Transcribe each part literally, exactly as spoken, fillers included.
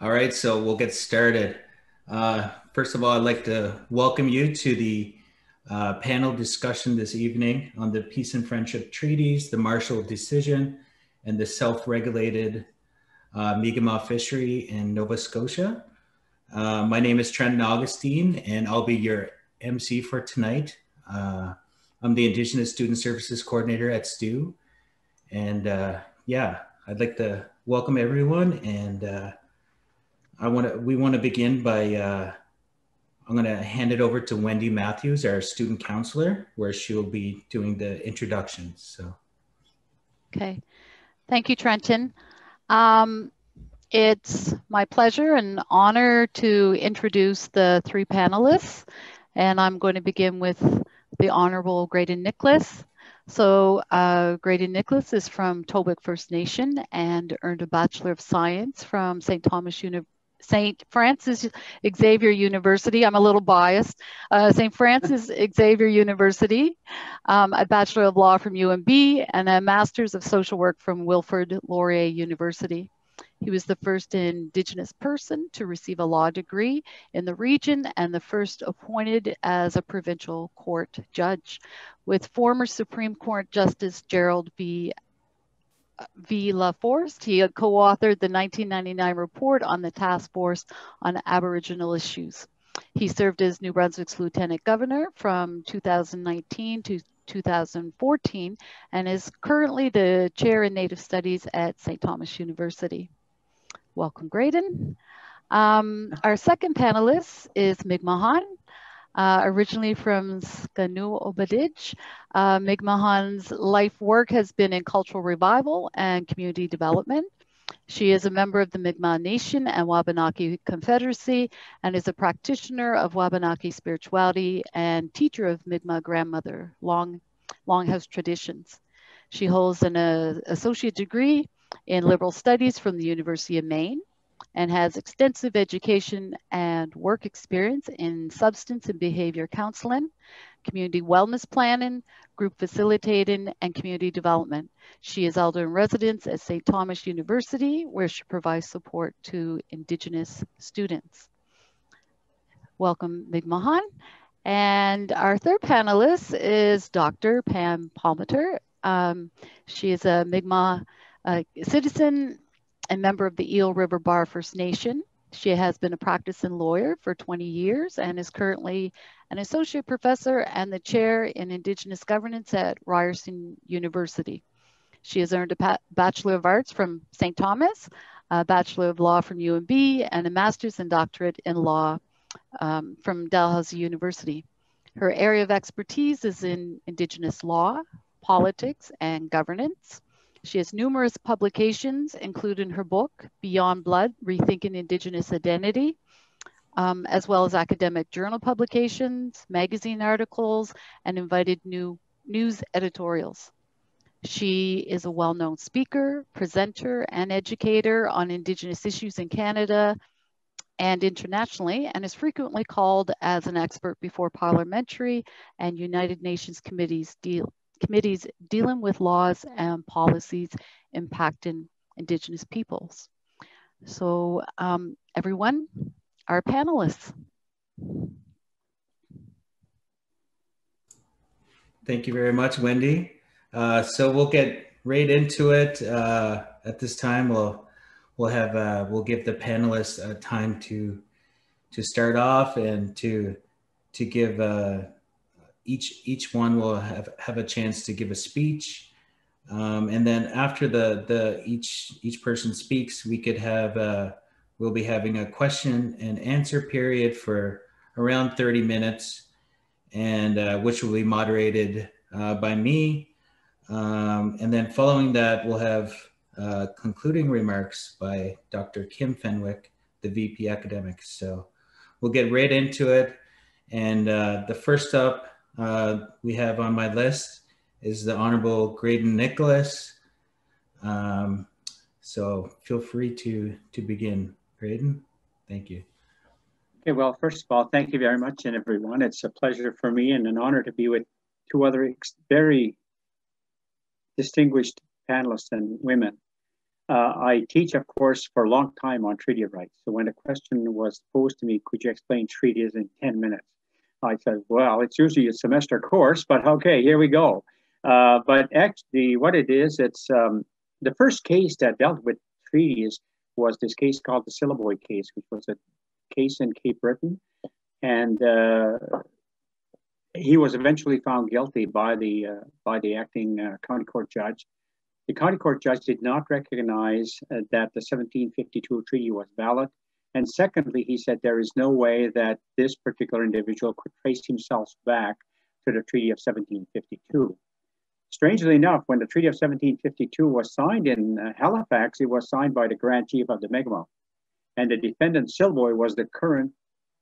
All right, so we'll get started. Uh, first of all, I'd like to welcome you to the uh, panel discussion this evening on the Peace and Friendship Treaties, the Marshall decision, and the self-regulated uh, Mi'kmaq fishery in Nova Scotia. Uh, my name is Trenton Augustine, and I'll be your M C for tonight. Uh, I'm the Indigenous Student Services Coordinator at S T U. And uh, yeah, I'd like to welcome everyone, and uh, I want to. We want to begin by. Uh, I'm going to hand it over to Wendy Matthews, our student counselor, where she will be doing the introductions. So. Okay, thank you, Trenton. Um, it's my pleasure and honor to introduce the three panelists, and I'm going to begin with the Honorable Graydon Nicholas. So uh, Graydon Nicholas is from Tobic First Nation and earned a Bachelor of Science from Saint Thomas University. Saint Francis Xavier University, I'm a little biased, uh, Saint Francis Xavier University, um, a Bachelor of Law from U M B, and a Master's of Social Work from Wilfrid Laurier University. He was the first Indigenous person to receive a law degree in the region and the first appointed as a provincial court judge, with former Supreme Court Justice Gerald B. V. LaForest. He had co-authored the nineteen ninety-nine report on the Task Force on Aboriginal Issues. He served as New Brunswick's Lieutenant Governor from two thousand nineteen to two thousand fourteen and is currently the Chair in Native Studies at Saint Thomas University. Welcome, Graydon. Um, our second panelist is Miigam'agan. Uh, originally from Skanu Obadij, uh, Miigam'agan's life work has been in cultural revival and community development. She is a member of the Mi'kmaq Nation and Wabanaki Confederacy and is a practitioner of Wabanaki spirituality and teacher of Mi'kmaq grandmother long, Longhouse traditions. She holds an uh, associate degree in liberal studies from the University of Maine and has extensive education and work experience in substance and behavior counseling, community wellness planning, group facilitating, and community development. She is elder in residence at Saint Thomas University, where she provides support to Indigenous students. Welcome, Miigam'agan. And our third panelist is Doctor Pam Palmater. Um, she is a Mi'kmaq uh, citizen, a member of the Eel River Bar First Nation. She has been a practicing lawyer for twenty years and is currently an associate professor and the chair in Indigenous governance at Ryerson University. She has earned a Bachelor of Arts from Saint Thomas, a Bachelor of Law from U M B, and a Master's and Doctorate in Law um, from Dalhousie University. Her area of expertise is in Indigenous law, politics, and governance. She has numerous publications, including her book, Beyond Blood, Rethinking Indigenous Identity, um, as well as academic journal publications, magazine articles, and invited new news editorials. She is a well-known speaker, presenter, and educator on Indigenous issues in Canada and internationally, and is frequently called as an expert before parliamentary and United Nations committees deal. committees dealing with laws and policies impacting Indigenous peoples. So um, everyone, our panelists. Thank you very much, Wendy. Uh, so we'll get right into it. Uh, at this time, we'll we'll have uh, we'll give the panelists uh, time to to start off and to to give. Uh, Each, each one will have, have a chance to give a speech. Um, and then after the, the each, each person speaks, we could have, uh, we'll be having a question and answer period for around thirty minutes, and uh, which will be moderated uh, by me. Um, and then following that, we'll have uh, concluding remarks by Doctor Kim Fenwick, the V P Academics. So we'll get right into it. And uh, the first up, Uh, we have on my list is the Honorable Graydon Nicholas. Um, so feel free to, to begin, Graydon. Thank you. Okay, well, first of all, thank you very much, and everyone. It's a pleasure for me and an honor to be with two other ex very distinguished panelists and women. Uh, I teach, of course, for a long time on treaty of rights. So when a question was posed to me, could you explain treaties in ten minutes? I said, well, it's usually a semester course, but okay, here we go. Uh, but actually what it is, it's um, the first case that dealt with treaties was this case called the Syllaboy case, which was a case in Cape Breton. And uh, he was eventually found guilty by the, uh, by the acting uh, county court judge. The county court judge did not recognize uh, that the seventeen fifty-two treaty was valid. And secondly, he said there is no way that this particular individual could trace himself back to the Treaty of seventeen fifty-two. Strangely enough, when the Treaty of seventeen fifty-two was signed in uh, Halifax, it was signed by the Grand Chief of the Mi'kmaq. And the defendant, Syllaboy, was the current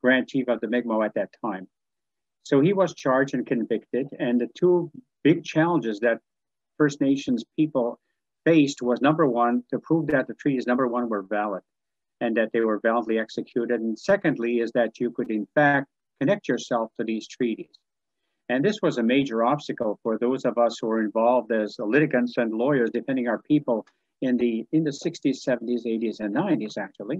Grand Chief of the Mi'kmaq at that time. So he was charged and convicted. And the two big challenges that First Nations people faced was, number one, to prove that the treaties, number one, were valid and that they were validly executed. And secondly, is that you could, in fact, connect yourself to these treaties. And this was a major obstacle for those of us who were involved as litigants and lawyers defending our people in the, in the sixties, seventies, eighties, and nineties, actually.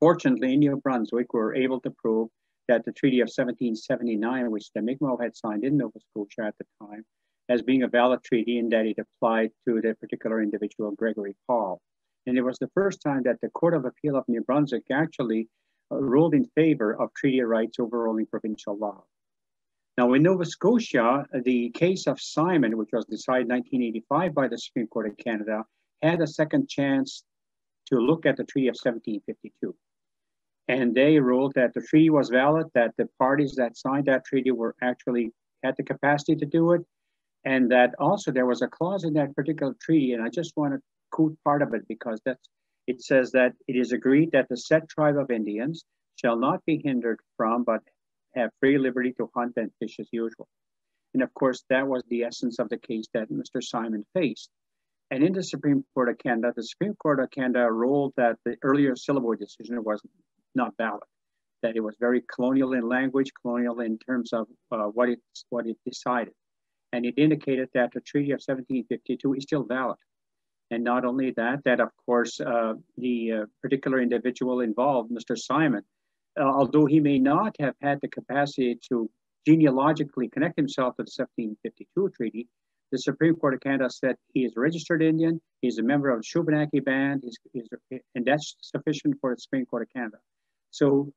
Fortunately, in New Brunswick, we were able to prove that the Treaty of seventeen seventy-nine, which the Mi'kmaq had signed in Nova Scotia at the time, as being a valid treaty and that it applied to the particular individual, Gregory Paul. And it was the first time that the Court of Appeal of New Brunswick actually ruled in favor of treaty rights overruling provincial law. Now in Nova Scotia, the case of Simon, which was decided in nineteen eighty-five by the Supreme Court of Canada, had a second chance to look at the Treaty of seventeen fifty-two. And they ruled that the treaty was valid, that the parties that signed that treaty were actually had the capacity to do it, and that also there was a clause in that particular treaty, and I just want to quote part of it because that's, it says that it is agreed that the said tribe of Indians shall not be hindered from, but have free liberty to hunt and fish as usual. And of course, that was the essence of the case that Mister Simon faced. And in the Supreme Court of Canada, the Supreme Court of Canada ruled that the earlier Syllaboy decision was not valid, that it was very colonial in language, colonial in terms of uh, what it, what it decided. And it indicated that the Treaty of seventeen fifty-two is still valid. And not only that, that of course, uh, the uh, particular individual involved, Mister Simon, uh, although he may not have had the capacity to genealogically connect himself to the seventeen fifty-two treaty, the Supreme Court of Canada said he is a registered Indian, he's a member of the Shubenacadie Band, he's, he's, and that's sufficient for the Supreme Court of Canada. So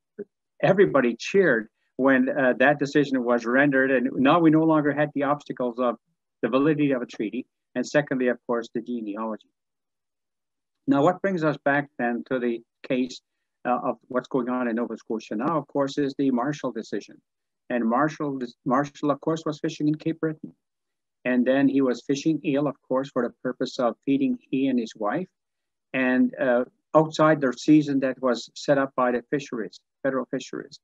everybody cheered when uh, that decision was rendered, and now we no longer had the obstacles of the validity of a treaty, and secondly, of course, the genealogy. Now, what brings us back then to the case uh, of what's going on in Nova Scotia now, of course, is the Marshall decision. And Marshall, Marshall, of course, was fishing in Cape Breton. And then he was fishing eel, of course, for the purpose of feeding he and his wife, and uh, outside their season that was set up by the fisheries, federal fisheries.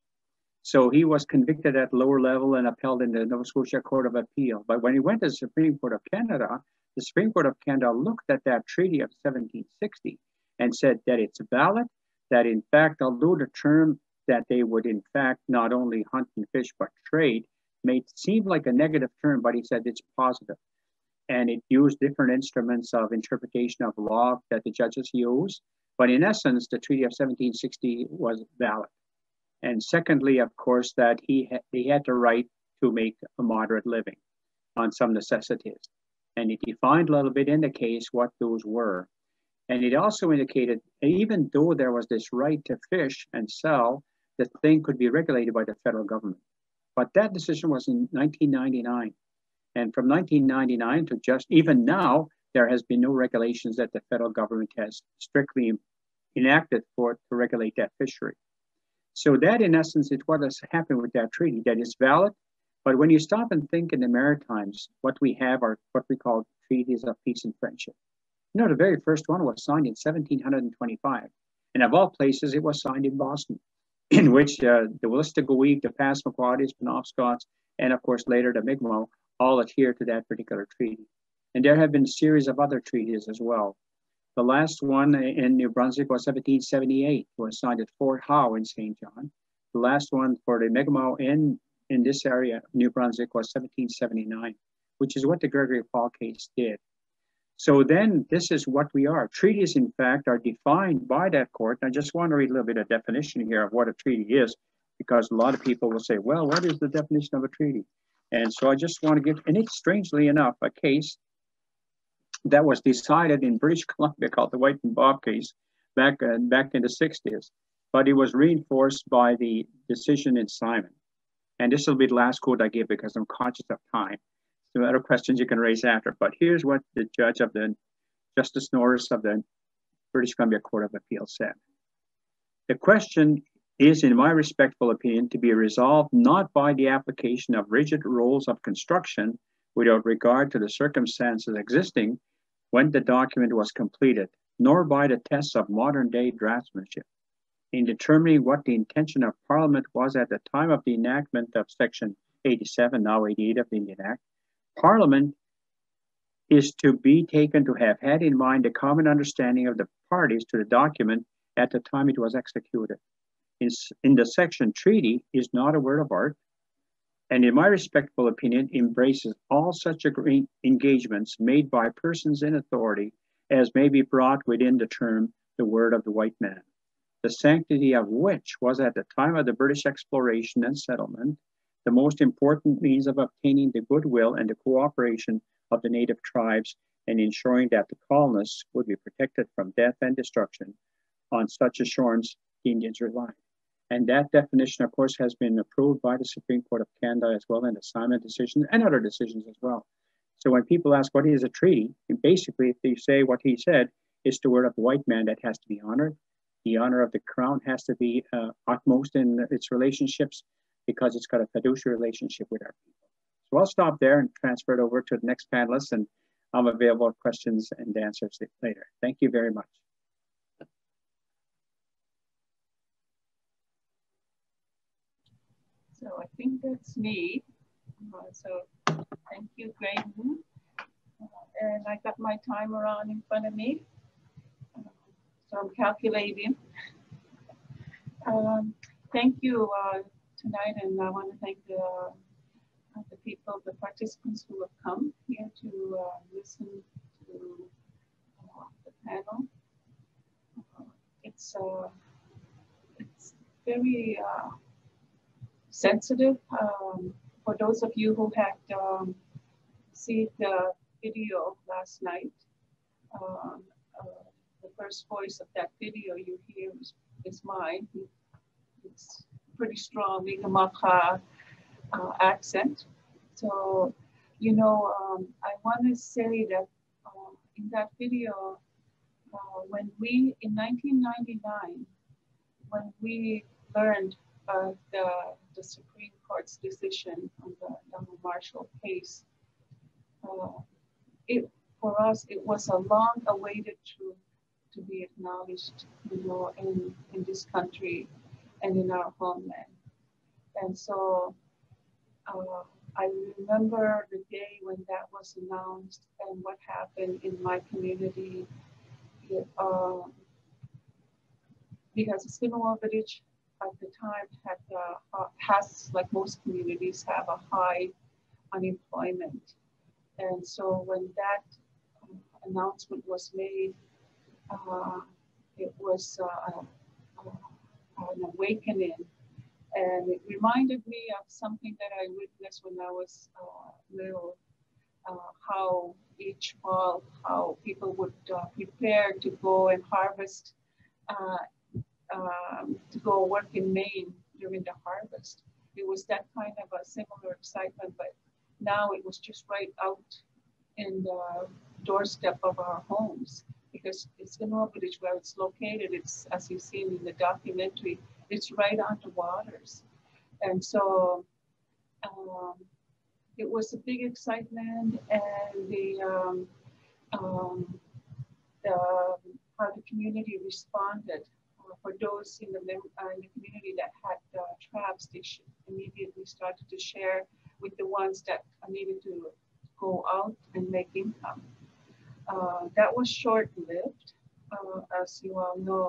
So he was convicted at lower level and upheld in the Nova Scotia Court of Appeal. But when he went to the Supreme Court of Canada, the Supreme Court of Canada looked at that Treaty of seventeen sixty and said that it's valid, that in fact, although the term that they would in fact not only hunt and fish but trade may seem like a negative term, but he said it's positive. And it used different instruments of interpretation of law that the judges use. But in essence, the Treaty of seventeen sixty was valid. And secondly, of course, that he, ha he had the right to make a moderate living on some necessities. And it defined a little bit in the case what those were. And it also indicated, even though there was this right to fish and sell, the thing could be regulated by the federal government. But that decision was in nineteen ninety-nine. And from nineteen ninety-nine to just even now, there has been no regulations that the federal government has strictly enacted for to regulate that fishery. So that, in essence, is what has happened with that treaty, that is valid. But when you stop and think in the Maritimes, what we have are what we call treaties of peace and friendship. You know, the very first one was signed in seventeen twenty-five. And of all places, it was signed in Boston, in which uh, the Wolastoqiyik, the Passamaquoddies, Penobscots, and of course, later the Mi'kmaq, all adhere to that particular treaty. And there have been a series of other treaties as well. The last one in New Brunswick was seventeen seventy-eight, was signed at Fort Howe in Saint John. The last one for the Mi'kmaq in, in this area, New Brunswick, was seventeen seventy-nine, which is what the Gregory Paul case did. So then this is what we are. Treaties, in fact, are defined by that court. And I just want to read a little bit of definition here of what a treaty is, because a lot of people will say, well, what is the definition of a treaty? And so I just want to give, and it's strangely enough, a case that was decided in British Columbia called the White and Bob case back, uh, back in the sixties, but it was reinforced by the decision in Simon. And this will be the last quote I give because I'm conscious of time. There are other questions you can raise after, but here's what the judge of the Justice Norris of the British Columbia Court of Appeal said. The question is, in my respectful opinion, to be resolved not by the application of rigid rules of construction without regard to the circumstances existing when the document was completed, nor by the tests of modern day draftsmanship. In determining what the intention of Parliament was at the time of the enactment of Section eighty-seven, now eighty-eight of the Indian Act, Parliament is to be taken to have had in mind a common understanding of the parties to the document at the time it was executed. In, in the section, treaty is not a word of art, and in my respectful opinion, embraces all such agree engagements made by persons in authority as may be brought within the term, the word of the white man, the sanctity of which was at the time of the British exploration and settlement, the most important means of obtaining the goodwill and the cooperation of the native tribes and ensuring that the colonists would be protected from death and destruction. On such assurance, the Indians relied. And that definition, of course, has been approved by the Supreme Court of Canada as well in the Simon decision and other decisions as well. So when people ask what is a treaty, and basically if they say what he said, it's the word of the white man that has to be honored. The honor of the crown has to be uh, utmost in its relationships because it's got a fiduciary relationship with our people. So I'll stop there and transfer it over to the next panelist, and I'm available for questions and answers later. Thank you very much. So I think that's me. Uh, so thank you, Graydon. Uh, and I got my timer on in front of me. Uh, so I'm calculating. Um, thank you uh, tonight. And I want to thank the, uh, the people, the participants who have come here to uh, listen to uh, the panel. Uh, it's, uh, it's very, uh, sensitive um, for those of you who had um, seen the video last night. Um, uh, the first voice of that video you hear is, is mine. It's pretty strong Mi'kmaq uh, accent. So, you know, um, I want to say that uh, in that video, uh, when we in nineteen ninety-nine, when we learned Uh, the, the Supreme Court's decision on the, on the Marshall case, uh, it, for us, it was a long awaited truth to be acknowledged, you know, in, in this country and in our homeland. And so uh, I remember the day when that was announced and what happened in my community. It, uh, because Eskinobridge at the time had, uh, has, like most communities, have a high unemployment. And so when that um, announcement was made, uh, it was uh, an awakening. And it reminded me of something that I witnessed when I was uh, little, uh, how each fall, how people would uh, prepare to go and harvest uh, Um, to go work in Maine during the harvest. It was that kind of a similar excitement, but now it was just right out in the doorstep of our homes, because it's in Eskinobridge where it's located. It's, as you've seen in the documentary, it's right on the waters. And so um, it was a big excitement, and the, um, um, the how the community responded. For those in the, uh, in the community that had uh, traps, they immediately started to share with the ones that needed to go out and make income. Uh, that was short-lived, uh, as you all know.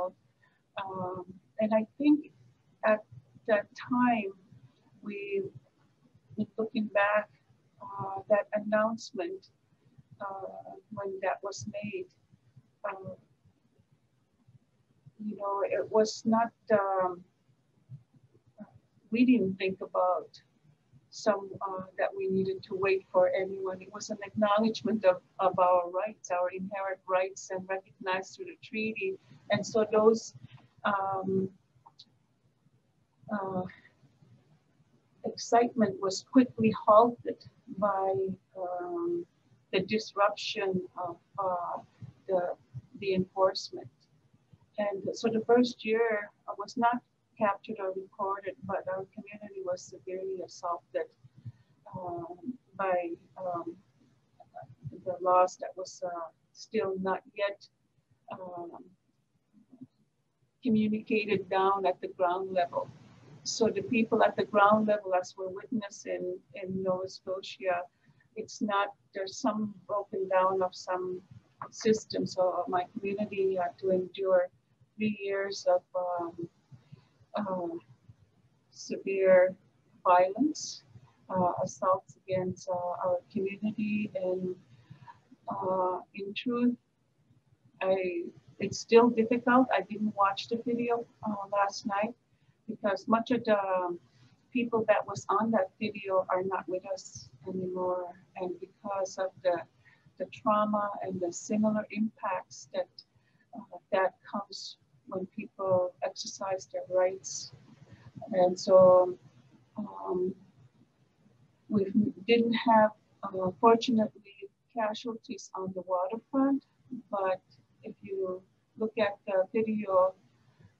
Um, and I think at that time, we, looking back, uh, that announcement uh, when that was made. Um, you know, it was not, um, we didn't think about some uh, that we needed to wait for anyone. It was an acknowledgement of, of our rights, our inherent rights, and recognized through the treaty. And so those, um, uh, excitement was quickly halted by um, the disruption of uh, the, the enforcement. And so the first year was not captured or recorded, but our community was severely assaulted um, by um, the laws that was uh, still not yet um, communicated down at the ground level. So the people at the ground level, as we're witnessing in Nova Scotia, it's not, there's some broken down of some systems. So my community had to endure three years of um, uh, severe violence, uh, assaults against uh, our community. And uh, in truth, I, it's still difficult. I didn't watch the video uh, last night, because much of the people that was on that video are not with us anymore. And because of the, the trauma and the similar impacts that, uh, that comes when people exercise their rights. And so um, we didn't have, uh, fortunately, casualties on the waterfront, but if you look at the video,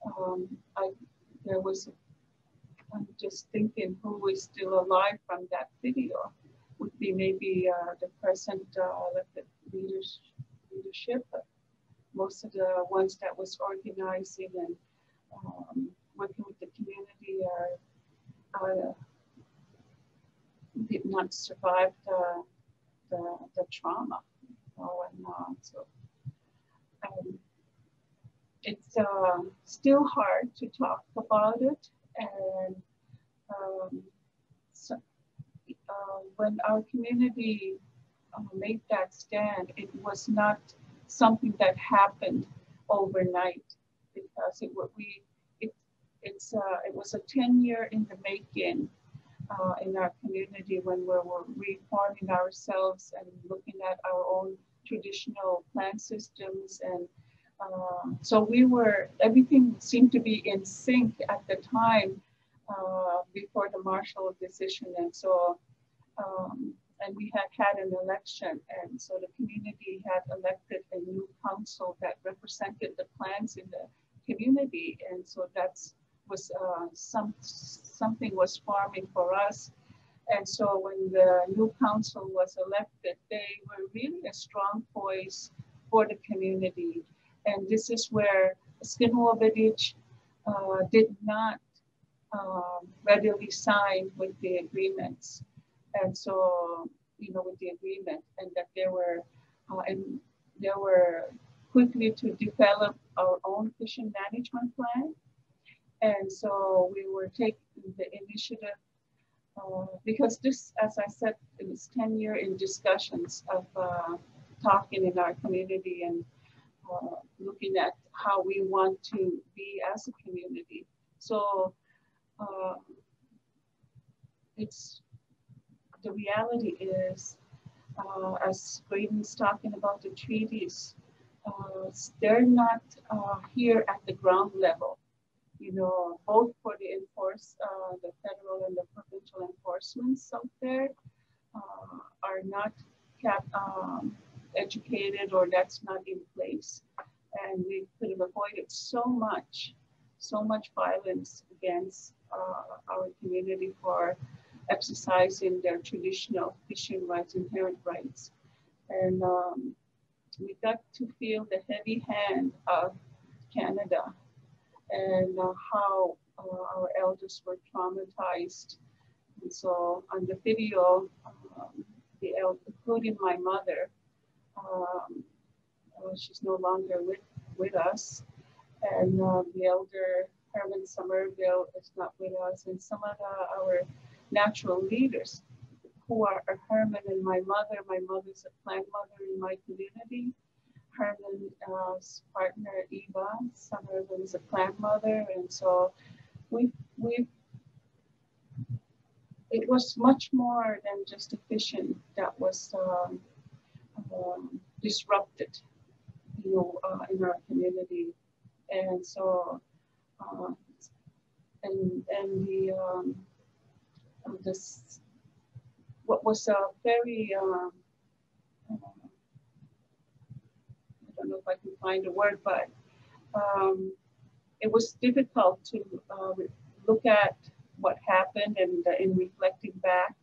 um, I, there was, I'm just thinking who is still alive from that video would be maybe uh, the present elected uh, leaders, leadership, most of the ones that was organizing and um, working with the community are, uh, did not survive the, the, the trauma and on. So, um, it's uh, still hard to talk about it, and um, so, uh, when our community uh, made that stand, it was not something that happened overnight, because it would we it it's uh, it was a ten year in the making uh, in our community when we were reforming ourselves and looking at our own traditional plan systems. And Uh, so we were, everything seemed to be in sync at the time uh, before the Marshall decision. And so, um, and we had had an election. And so the community had elected a new council that represented the plans in the community. And so that's was uh, some, something was forming for us. And so when the new council was elected, they were really a strong voice for the community. And this is where Skanu Obadij uh, did not um, readily sign with the agreements. And so, you know, with the agreement, and that there were, uh, and there were quickly to develop our own fishing management plan. And so we were taking the initiative uh, because this, as I said, it was ten year in discussions of uh, talking in our community and Uh, looking at how we want to be as a community. So uh, it's, the reality is, uh, as Graydon's talking about the treaties, uh, they're not uh, here at the ground level, you know, both for the enforce, uh, the federal and the provincial enforcements out there uh, are not cap um, educated, or that's not in place. And we could have avoided so much, so much violence against uh, our community for exercising their traditional fishing rights, inherent rights. And um, we got to feel the heavy hand of Canada and uh, how uh, our elders were traumatized. And so on the video, um, the elder, including my mother, Um, uh, she's no longer with, with us, and uh, the elder Herman Somerville is not with us, and some of the, our natural leaders who are Herman and my mother. My mother's a plant mother in my community. Herman's uh, partner, Eva, Summerlin, is a plant mother. And so we, we, it was much more than just a fishing that was um, um, disrupted, you know, uh, in our community. And so, uh, and, and the, um, this, what was a very, um, I don't know if I can find a word, but um, it was difficult to uh, look at what happened and uh, in reflecting back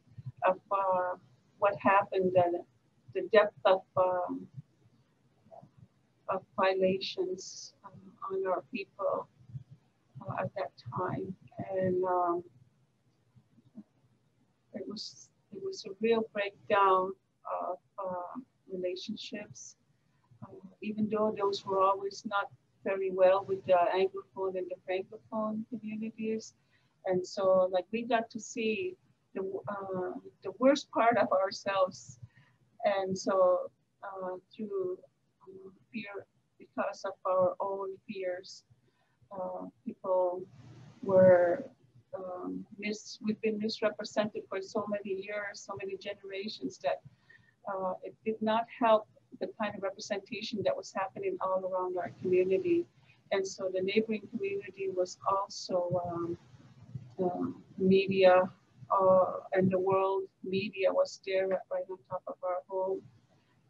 of uh, what happened and the depth of, um, of violations um, on our people uh, at that time. And um, it was, it was a real breakdown of uh, relationships. Uh, even though those were always not very well with the Anglophone and the Francophone communities. And so like we got to see the, uh, the worst part of ourselves. And so uh, through um, fear, because of our own fears, uh, people were, um, mis we've been misrepresented for so many years, so many generations that uh, it did not help the kind of representation that was happening all around our community. And so the neighboring community was also um, um, media uh, and the world media was there right on top of our home.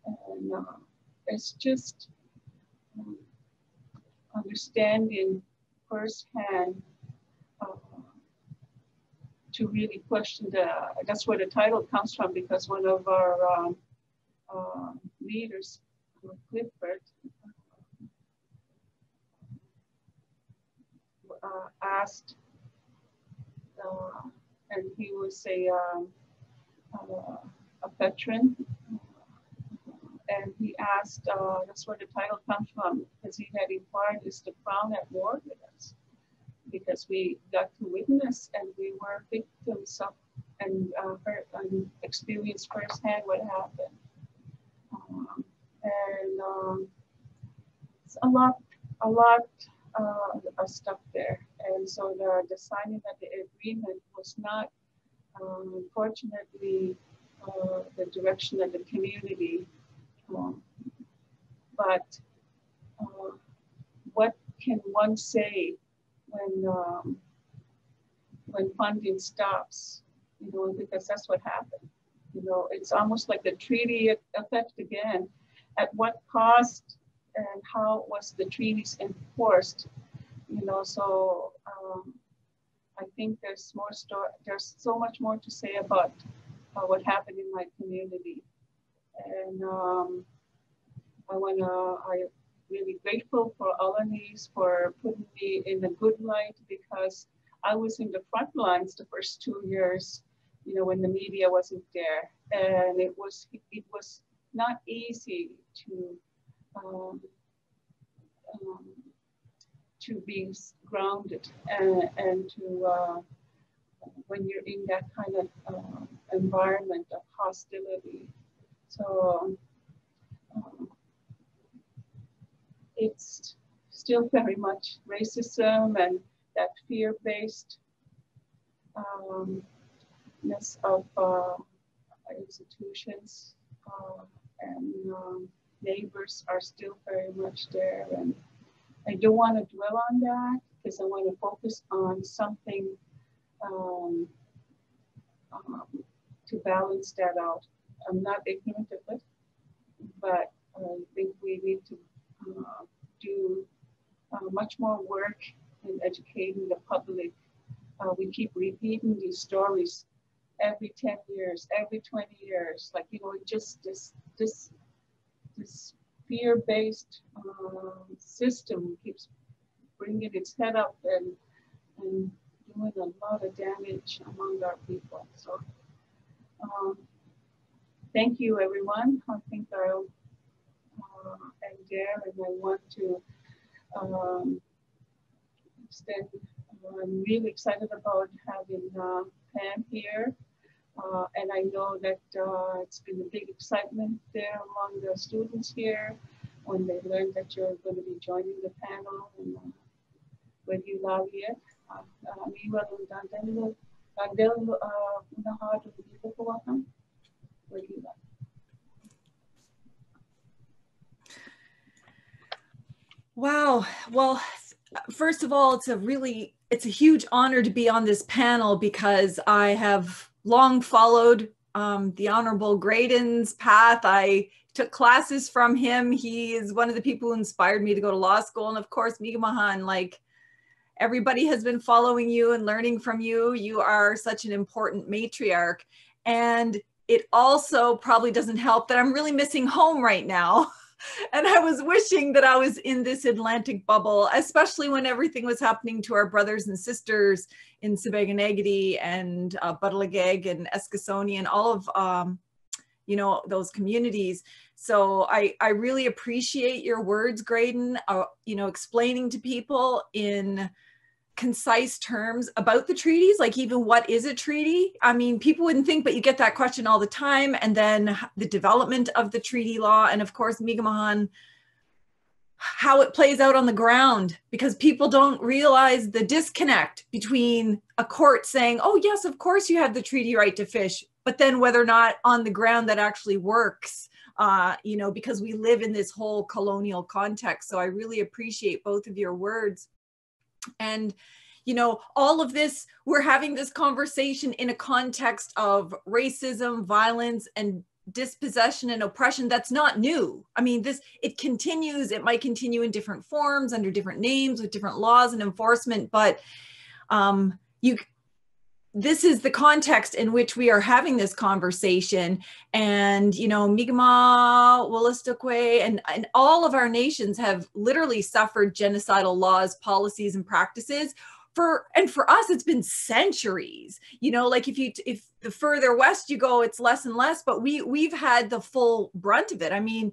And uh, it's just um, understanding firsthand uh, to really question the, that's where the title comes from, because one of our um, Uh, leaders, Clifford, uh, asked, uh, and he was a, um, uh, a veteran, and he asked, uh, that's where the title comes from, because he had in part is the Crown at war with us, because we got to witness and we were victims of and, uh, and experienced firsthand what happened. Um, and um, it's a lot, a lot uh, of stuff there. And so the, the signing of the agreement was not, um, unfortunately, uh, the direction of the community. Um, but uh, what can one say when um, when funding stops? You know, because that's what happened. You know, it's almost like the treaty effect again. At what cost and how was the treaties enforced? You know, so um, I think there's more story. There's so much more to say about uh, what happened in my community, and um, I wanna. I'm really grateful for Alanis for putting me in a good light, because I was in the front lines the first two years. You know, when the media wasn't there, and it was it was not easy to um, um, to be grounded and and to uh, when you're in that kind of uh, environment of hostility. So um, it's still very much racism and that fear-based. Um, of uh, institutions uh, and um, neighbors are still very much there, and I don't want to dwell on that because I want to focus on something um, um, to balance that out. I'm not ignorant of it, but I think we need to uh, do uh, much more work in educating the public. Uh, we keep repeating these stories every ten years, every twenty years, like, you know, just this this this fear-based uh, system keeps bringing its head up and and doing a lot of damage among our people. So um, thank you, everyone. I think I'll uh, end there, and I want to um, extend. I'm really excited about having uh, Pam here. Uh, and I know that uh, it's been a big excitement there among the students here when they learned that you're going to be joining the panel and uh, with you, Laurier. Wow. Well, first of all, it's a really, it's a huge honor to be on this panel because I have long followed um, the Honorable Graydon's path. I took classes from him. He is one of the people who inspired me to go to law school. And of course, Miigam'agan, like everybody has been following you and learning from you. You are such an important matriarch. And it also probably doesn't help that I'm really missing home right now. And I was wishing that I was in this Atlantic bubble, especially when everything was happening to our brothers and sisters in Sipekne'katik and uh, Butalageg and Eskasoni and all of, um, you know, those communities. So I, I really appreciate your words, Graydon, uh, you know, explaining to people in concise terms about the treaties, like even what is a treaty? I mean, people wouldn't think, but you get that question all the time. And then the development of the treaty law, and of course, Miigam'agan, how it plays out on the ground, because people don't realize the disconnect between a court saying, oh yes, of course you have the treaty right to fish, but then whether or not on the ground that actually works, uh, you know, because we live in this whole colonial context. So I really appreciate both of your words. And, you know, all of this, we're having this conversation in a context of racism, violence, and dispossession and oppression that's not new. I mean, this, it continues, it might continue in different forms, under different names, with different laws and enforcement, but um, you, this is the context in which we are having this conversation. And, you know, Mi'kmaq, Wolastoqiyik, and, and all of our nations have literally suffered genocidal laws, policies, and practices. For, and for us, it's been centuries, you know, like if you, if the further west you go, it's less and less, but we, we've had the full brunt of it. I mean,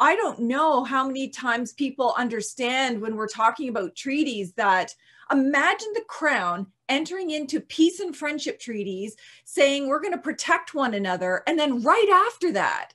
I don't know how many times people understand when we're talking about treaties that imagine the crown entering into peace and friendship treaties, saying we're going to protect one another. And then right after that,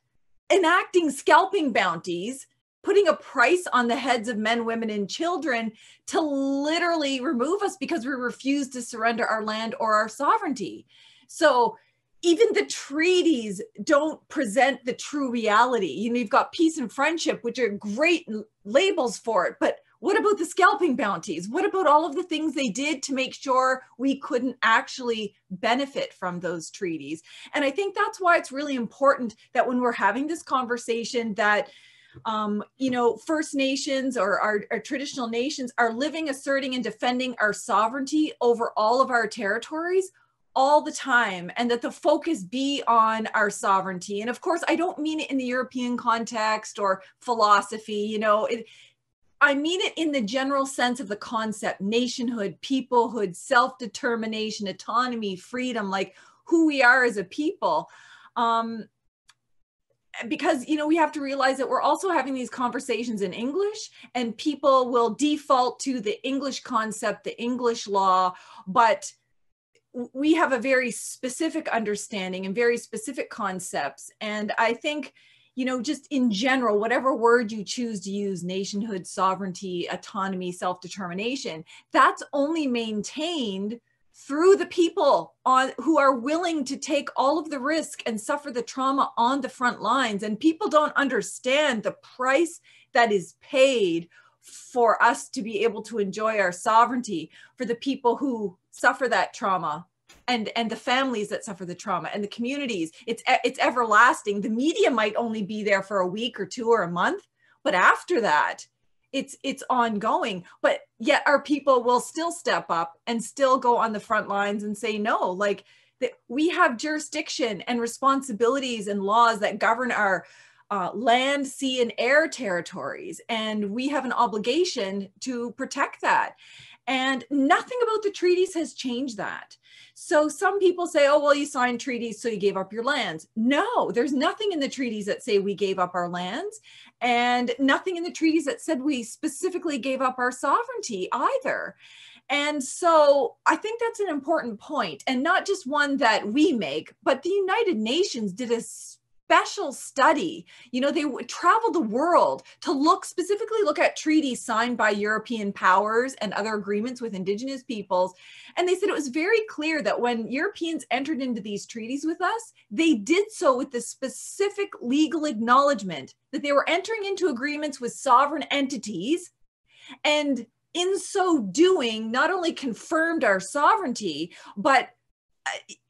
enacting scalping bounties, putting a price on the heads of men, women, and children to literally remove us because we refuse to surrender our land or our sovereignty. So even the treaties don't present the true reality. You know, you've got peace and friendship, which are great labels for it, but what about the scalping bounties? What about all of the things they did to make sure we couldn't actually benefit from those treaties? And I think that's why it's really important that when we're having this conversation that Um, you know, First Nations or our, our traditional nations are living, asserting, and defending our sovereignty over all of our territories all the time, and that the focus be on our sovereignty. And of course, I don't mean it in the European context or philosophy, you know, it, I mean it in the general sense of the concept, nationhood, peoplehood, self-determination, autonomy, freedom, like who we are as a people. Um, Because, you know, we have to realize that we're also having these conversations in English, and people will default to the English concept, the English law, but we have a very specific understanding and very specific concepts. And I think, you know, just in general, whatever word you choose to use, nationhood, sovereignty, autonomy, self-determination, that's only maintained through the people on who are willing to take all of the risk and suffer the trauma on the front lines. And people don't understand the price that is paid for us to be able to enjoy our sovereignty, for the people who suffer that trauma and, and the families that suffer the trauma and the communities. It's, it's everlasting. The media might only be there for a week or two or a month, but after that, It's, it's ongoing, but yet our people will still step up and still go on the front lines and say, no, like that we have jurisdiction and responsibilities and laws that govern our uh, land, sea, and air territories. And we have an obligation to protect that. And nothing about the treaties has changed that. So some people say, oh, well, you signed treaties, so you gave up your lands. No, there's nothing in the treaties that say we gave up our lands, and nothing in the treaties that said we specifically gave up our sovereignty either. And so I think that's an important point, and not just one that we make, but the United Nations did a special study. You know, they traveled the world to look, specifically look at treaties signed by European powers and other agreements with indigenous peoples. And they said it was very clear that when Europeans entered into these treaties with us, they did so with the specific legal acknowledgement that they were entering into agreements with sovereign entities, and in so doing, not only confirmed our sovereignty, but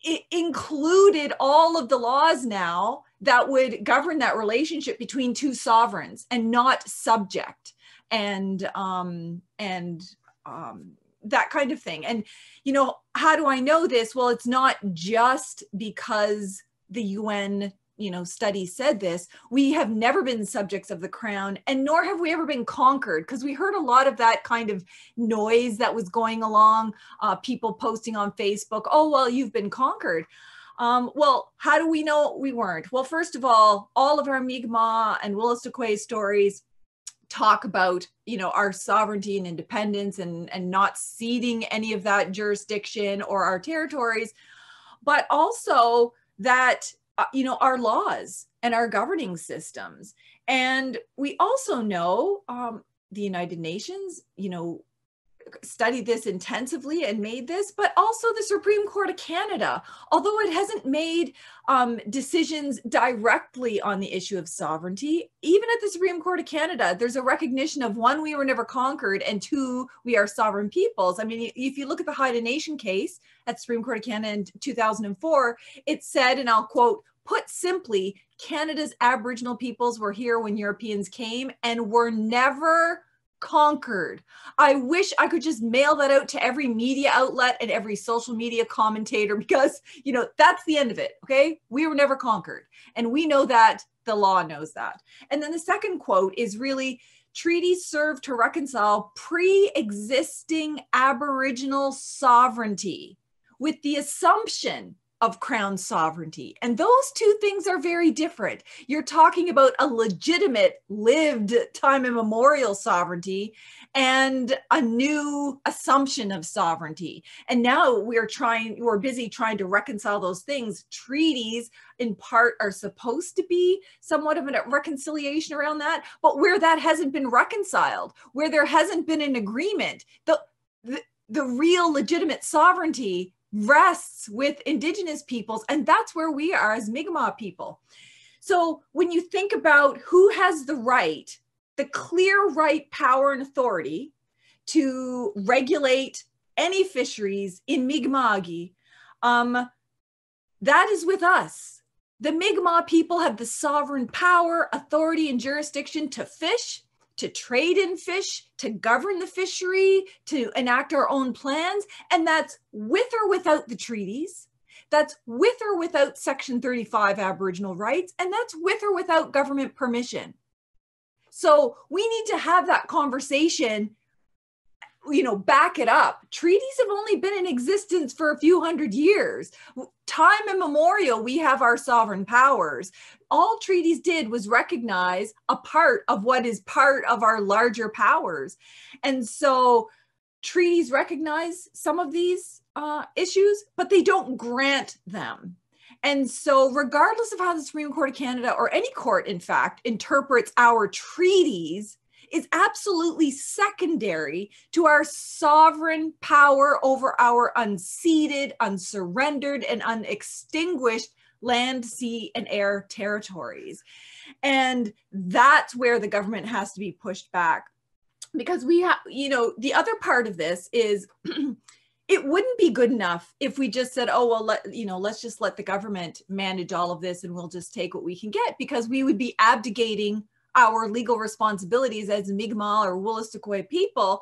it included all of the laws now that would govern that relationship between two sovereigns, and not subject and um, and um, that kind of thing. And, you know, how do I know this? Well, it's not just because the U N, you know, study said this. We have never been subjects of the crown, and nor have we ever been conquered, because we heard a lot of that kind of noise that was going along, uh, people posting on Facebook, oh, well, you've been conquered. Um, well, how do we know we weren't? Well, first of all, all of our Mi'kmaq and Wolastoqiyik stories talk about, you know, our sovereignty and independence, and, and not ceding any of that jurisdiction or our territories, but also that, uh, you know, our laws and our governing systems. And we also know um, the United Nations, you know, studied this intensively and made this, but also the Supreme Court of Canada, although it hasn't made um, decisions directly on the issue of sovereignty. Even at the Supreme Court of Canada, there's a recognition of, one, we were never conquered, and two, we are sovereign peoples. I mean, if you look at the Haudenosaunee case at the Supreme Court of Canada in two thousand four, it said, and I'll quote, "Put simply, Canada's Aboriginal peoples were here when Europeans came and were never conquered." I wish I could just mail that out to every media outlet and every social media commentator, because, you know, that's the end of it. Okay. We were never conquered. And we know that, the law knows that. And then the second quote is really, "Treaties serve to reconcile pre-existing Aboriginal sovereignty with the assumption of crown sovereignty." And those two things are very different. You're talking about a legitimate, lived, time immemorial sovereignty and a new assumption of sovereignty. And now we're trying, we're busy trying to reconcile those things. Treaties, in part, are supposed to be somewhat of a reconciliation around that, but where that hasn't been reconciled, where there hasn't been an agreement, the, the, the real legitimate sovereignty rests with indigenous peoples, and that's where we are as Mi'kmaq people. So when you think about who has the right, the clear right, power, and authority to regulate any fisheries in Mi'kma'ki, um, that is with us. The Mi'kmaq people have the sovereign power, authority, and jurisdiction to fish, to trade in fish, to govern the fishery, to enact our own plans. And that's with or without the treaties. That's with or without Section thirty-five Aboriginal rights. And that's with or without government permission. So we need to have that conversation, you know, back it up. Treaties have only been in existence for a few hundred years. Time immemorial, we have our sovereign powers. All treaties did was recognize a part of what is part of our larger powers. And so treaties recognize some of these uh, issues, but they don't grant them. And so regardless of how the Supreme Court of Canada, or any court in fact, interprets our treaties, is absolutely secondary to our sovereign power over our unceded, unsurrendered, and unextinguished land, sea, and air territories. And that's where the government has to be pushed back. Because we have, you know, the other part of this is, it wouldn't be good enough if we just said, oh, well, let, you know, let's just let the government manage all of this and we'll just take what we can get, because we would be abdicating our legal responsibilities as Mi'kmaq or Wolastoqiyik people,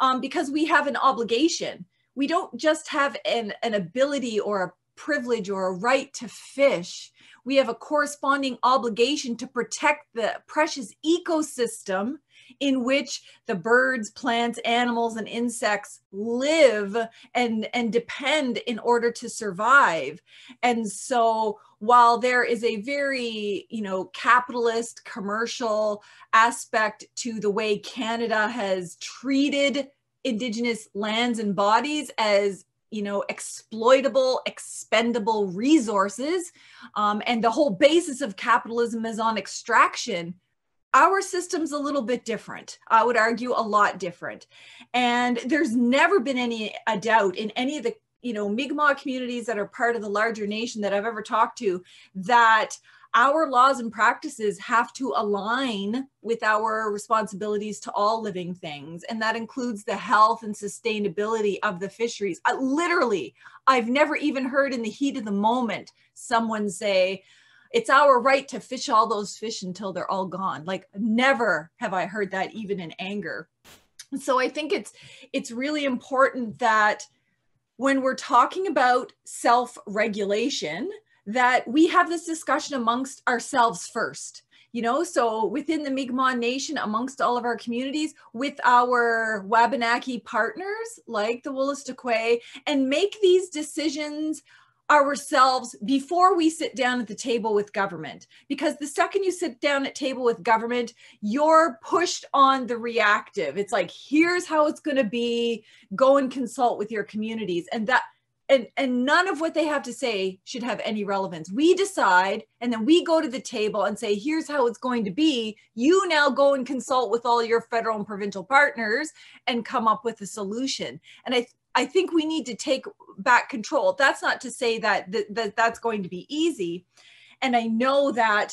um, because we have an obligation. We don't just have an, an ability or a privilege or a right to fish. We have a corresponding obligation to protect the precious ecosystem in which the birds, plants, animals, and insects live and, and depend in order to survive. And so while there is a very, you know, capitalist commercial aspect to the way Canada has treated Indigenous lands and bodies as, you know, exploitable, expendable resources, um, and the whole basis of capitalism is on extraction. Our system's a little bit different. I would argue a lot different. And there's never been any a doubt in any of the, you know, Mi'kmaq communities that are part of the larger nation that I've ever talked to, that our laws and practices have to align with our responsibilities to all living things. And that includes the health and sustainability of the fisheries. I, literally, I've never even heard in the heat of the moment, someone say, it's our right to fish all those fish until they're all gone. Like, never have I heard that, even in anger. So I think it's, it's really important that when we're talking about self-regulation, that we have this discussion amongst ourselves first, you know, so within the Mi'kmaq Nation, amongst all of our communities, with our Wabanaki partners, like the Wolastoqiyik, and make these decisions ourselves before we sit down at the table with government. Because the second you sit down at table with government, you're pushed on the reactive. It's like, here's how it's gonna be, go and consult with your communities. And that, And, and none of what they have to say should have any relevance. We decide, and then we go to the table and say, here's how it's going to be. You now go and consult with all your federal and provincial partners and come up with a solution. And I, th I think we need to take back control. That's not to say that, th that that's going to be easy. And I know that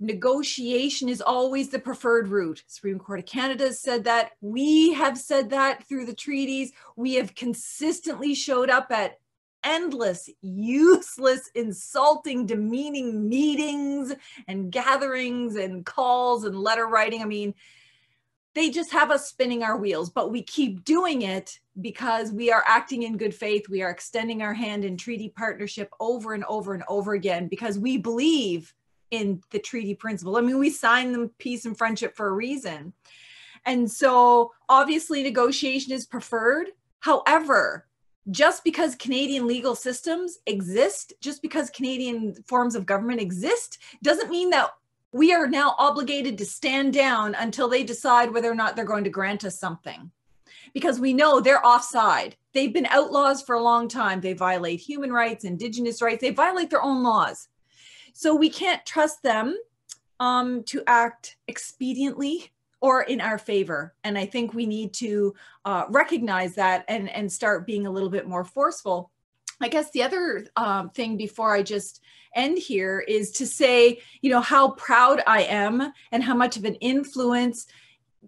negotiation is always the preferred route. Supreme Court of Canada has said that. We have said that through the treaties. We have consistently showed up at endless, useless, insulting, demeaning meetings and gatherings and calls and letter writing. I mean, they just have us spinning our wheels, but we keep doing it because we are acting in good faith. We are extending our hand in treaty partnership over and over and over again because we believe in the treaty principle. I mean, we signed them peace and friendship for a reason. And so obviously negotiation is preferred. However, just because Canadian legal systems exist, just because Canadian forms of government exist, doesn't mean that we are now obligated to stand down until they decide whether or not they're going to grant us something. Because we know they're offside. They've been outlaws for a long time. They violate human rights, Indigenous rights. They violate their own laws. So we can't trust them um, to act expediently or in our favor. And I think we need to uh, recognize that and, and start being a little bit more forceful. I guess the other um, thing before I just end here is to say, you know, how proud I am and how much of an influence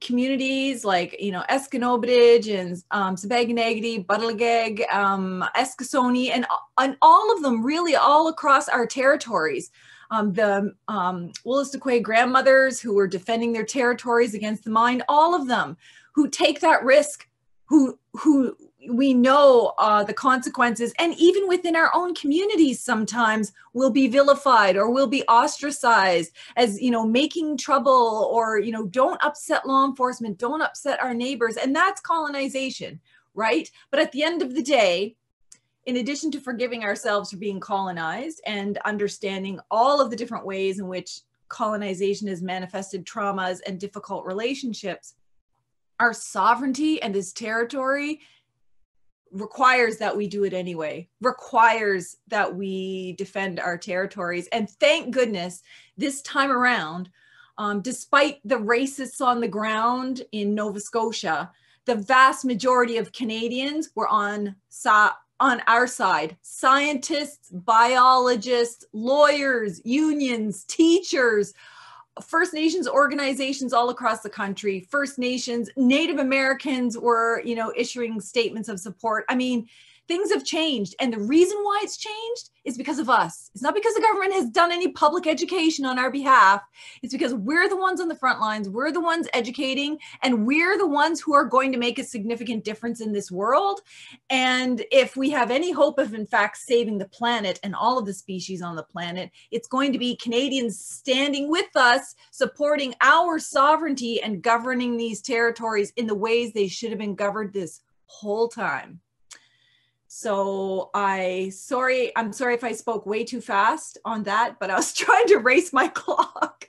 communities like, you know, Eskinobridge and um, Sipekne'katik, Butalageg, um, Eskasoni, and, and all of them really all across our territories. Um, the um, Wolastoqiyik grandmothers who were defending their territories against the mine, all of them who take that risk, who, who we know uh, the consequences, and even within our own communities sometimes will be vilified or will be ostracized as, you know, making trouble or, you know, don't upset law enforcement, don't upset our neighbors. And that's colonization, right? But at the end of the day, in addition to forgiving ourselves for being colonized and understanding all of the different ways in which colonization has manifested traumas and difficult relationships, our sovereignty and this territory requires that we do it anyway, requires that we defend our territories. And thank goodness this time around, um, despite the racists on the ground in Nova Scotia, the vast majority of Canadians were on side. On our side, scientists, biologists, lawyers, unions, teachers, First Nations organizations all across the country, First Nations, Native Americans were, you know, issuing statements of support. I mean, things have changed. And the reason why it's changed is because of us. It's not because the government has done any public education on our behalf. It's because we're the ones on the front lines. We're the ones educating, and we're the ones who are going to make a significant difference in this world. And if we have any hope of, in fact, saving the planet and all of the species on the planet, it's going to be Canadians standing with us, supporting our sovereignty and governing these territories in the ways they should have been governed this whole time. So I sorry, I'm sorry if I spoke way too fast on that, but I was trying to race my clock.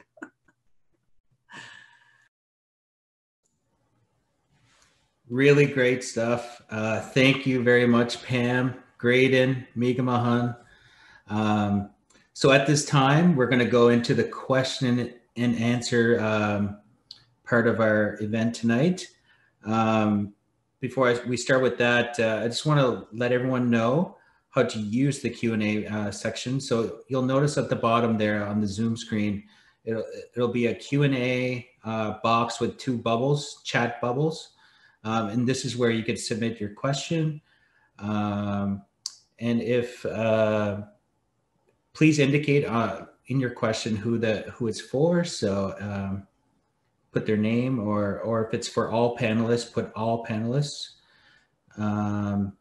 Really great stuff. Uh, thank you very much, Pam, Graydon, Miigam'agan. Um, so at this time, we're going to go into the question and answer um, part of our event tonight. Um, before I, we start with that, uh, I just want to let everyone know how to use the Q and A uh, section. So you'll notice at the bottom there on the Zoom screen, it'll, it'll be a Q and A uh, box with two bubbles, chat bubbles. Um, and this is where you can submit your question. Um, and if, uh, please indicate uh, in your question who the who it's for. So um, put their name, or, or if it's for all panelists, put all panelists. Um,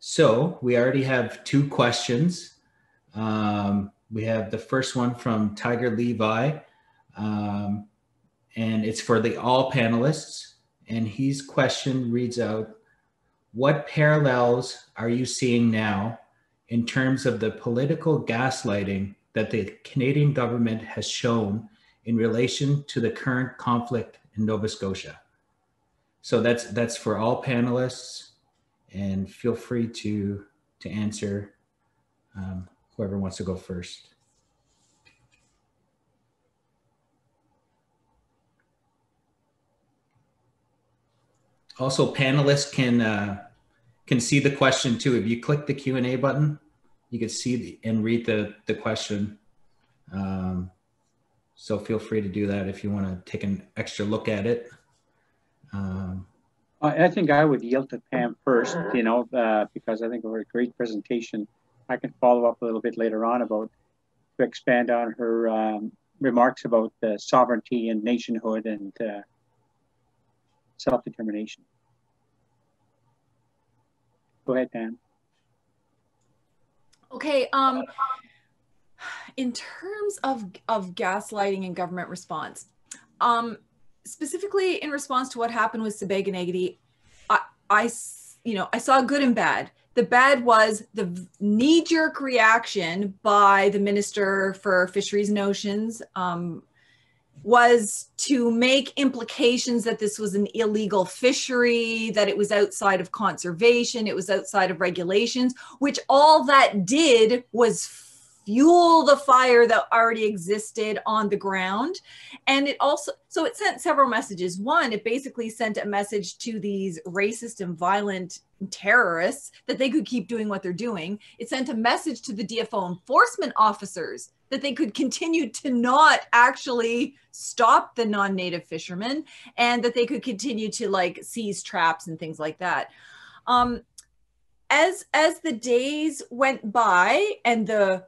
so we already have two questions. Um, we have the first one from Tiger Levi, um, and it's for the all panelists. And his question reads out, what parallels are you seeing now in terms of the political gaslighting that the Canadian government has shown in relation to the current conflict in Nova Scotia? So that's that's for all panelists, and feel free to, to answer, um, whoever wants to go first. Also, panelists can uh, can see the question too. If you click the Q and A button, you can see the, and read the, the question. Um, so feel free to do that if you want to take an extra look at it. Um, I think I would yield to Pam first, you know, uh, because I think it was a great presentation. I can follow up a little bit later on about, to expand on her um, remarks about uh, sovereignty and nationhood and uh, self-determination. Go ahead, Pam. Okay, um, in terms of, of gaslighting and government response, um, specifically in response to what happened with Sipekne'katik, I, I, you know, I saw good and bad. The bad was the knee-jerk reaction by the Minister for Fisheries and Oceans, um, was to make implications that this was an illegal fishery, that it was outside of conservation, it was outside of regulations, which all that did was fuel the fire that already existed on the ground. And it also, so it sent several messages. One, it basically sent a message to these racist and violent terrorists that they could keep doing what they're doing. It sent a message to the D F O enforcement officers that they could continue to not actually stop the non-native fishermen, and that they could continue to like seize traps and things like that. Um, as, as the days went by and the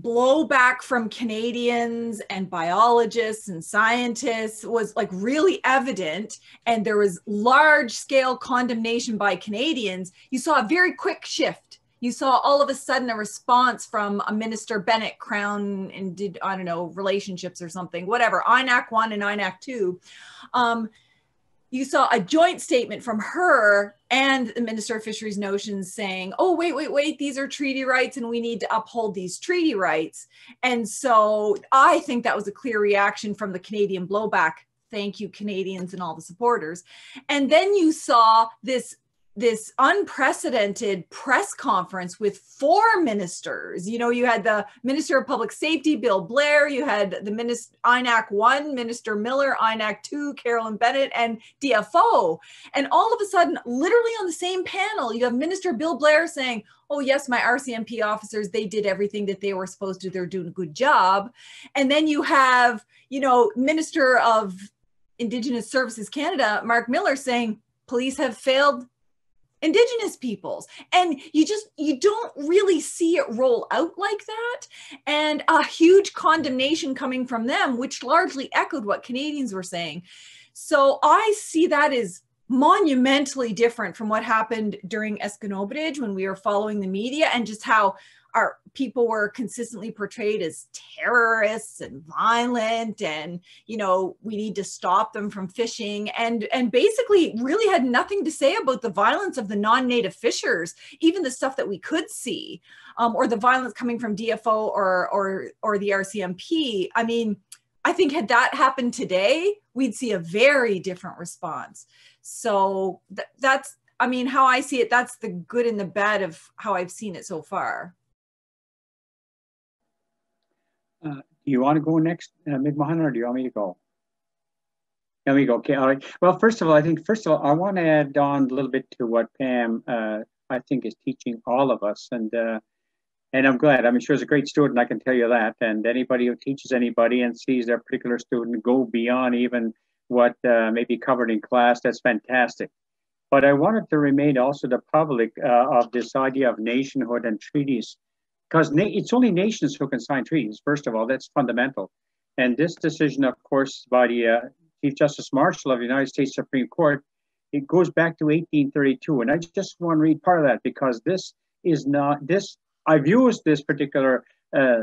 blowback from Canadians and biologists and scientists was like really evident, and there was large scale condemnation by Canadians, you saw a very quick shift. You saw all of a sudden a response from a Minister Bennett, Crown and did, I don't know, relationships or something, whatever, I N A C one and I N A C two. Um, you saw a joint statement from her and the Minister of Fisheries and Oceans saying, oh, wait, wait, wait, these are treaty rights and we need to uphold these treaty rights. And so I think that was a clear reaction from the Canadian blowback. Thank you, Canadians and all the supporters. And then you saw this this unprecedented press conference with four ministers. You know, you had the Minister of Public Safety, Bill Blair, you had the Minister, I N A C one, Minister Miller, I N A C two, Carolyn Bennett, and D F O. And all of a sudden, literally on the same panel, you have Minister Bill Blair saying, oh yes, my R C M P officers, they did everything that they were supposed to, they're doing a good job. And then you have, you know, Minister of Indigenous Services Canada, Mark Miller, saying, police have failed Indigenous peoples. And you just, you don't really see it roll out like that. And a huge condemnation coming from them, which largely echoed what Canadians were saying. So I see that as monumentally different from what happened during Eskinobridge when we were following the media, and just how our people were consistently portrayed as terrorists and violent, and, you know, we need to stop them from fishing, and, and basically really had nothing to say about the violence of the non-native fishers, even the stuff that we could see, um, or the violence coming from D F O or, or, or the R C M P. I mean, I think had that happened today, we'd see a very different response. So th that's, I mean, how I see it, that's the good and the bad of how I've seen it so far. Uh, you want to go next, uh, Mi'kma'an, or do you want me to go? There we go. Okay, all right. Well, first of all, I think, first of all, I want to add on a little bit to what Pam, uh, I think, is teaching all of us. And uh, and I'm glad. I mean, she was a great student, I can tell you that. And anybody who teaches anybody and sees their particular student go beyond even what uh, may be covered in class, that's fantastic. But I wanted to remind also the public uh, of this idea of nationhood and treaties, because na it's only nations who can sign treaties, first of all. That's fundamental. And this decision, of course, by the... Uh, Chief Justice Marshall of the United States Supreme Court, it goes back to eighteen thirty-two. And I just want to read part of that, because this is not, this, I've used this particular uh,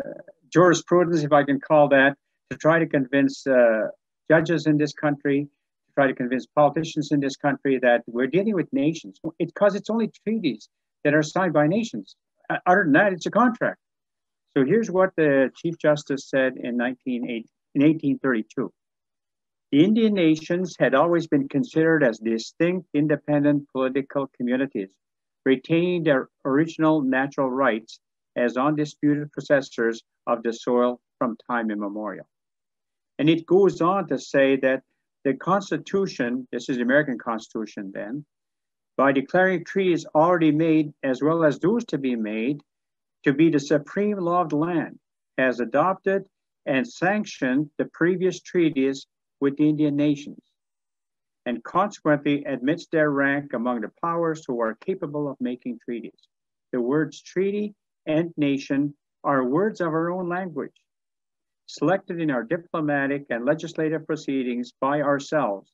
jurisprudence, if I can call that, to try to convince uh, judges in this country, to try to convince politicians in this country that we're dealing with nations. It's because it's only treaties that are signed by nations. Other than that, it's a contract. So here's what the Chief Justice said in, nineteen, in eighteen thirty-two. The Indian nations had always been considered as distinct, independent political communities, retaining their original natural rights as undisputed possessors of the soil from time immemorial. And it goes on to say that the Constitution, this is the American Constitution then, by declaring treaties already made as well as those to be made to be the supreme law of the land, has adopted and sanctioned the previous treaties with the Indian nations, and consequently admits their rank among the powers who are capable of making treaties. The words treaty and nation are words of our own language, selected in our diplomatic and legislative proceedings by ourselves,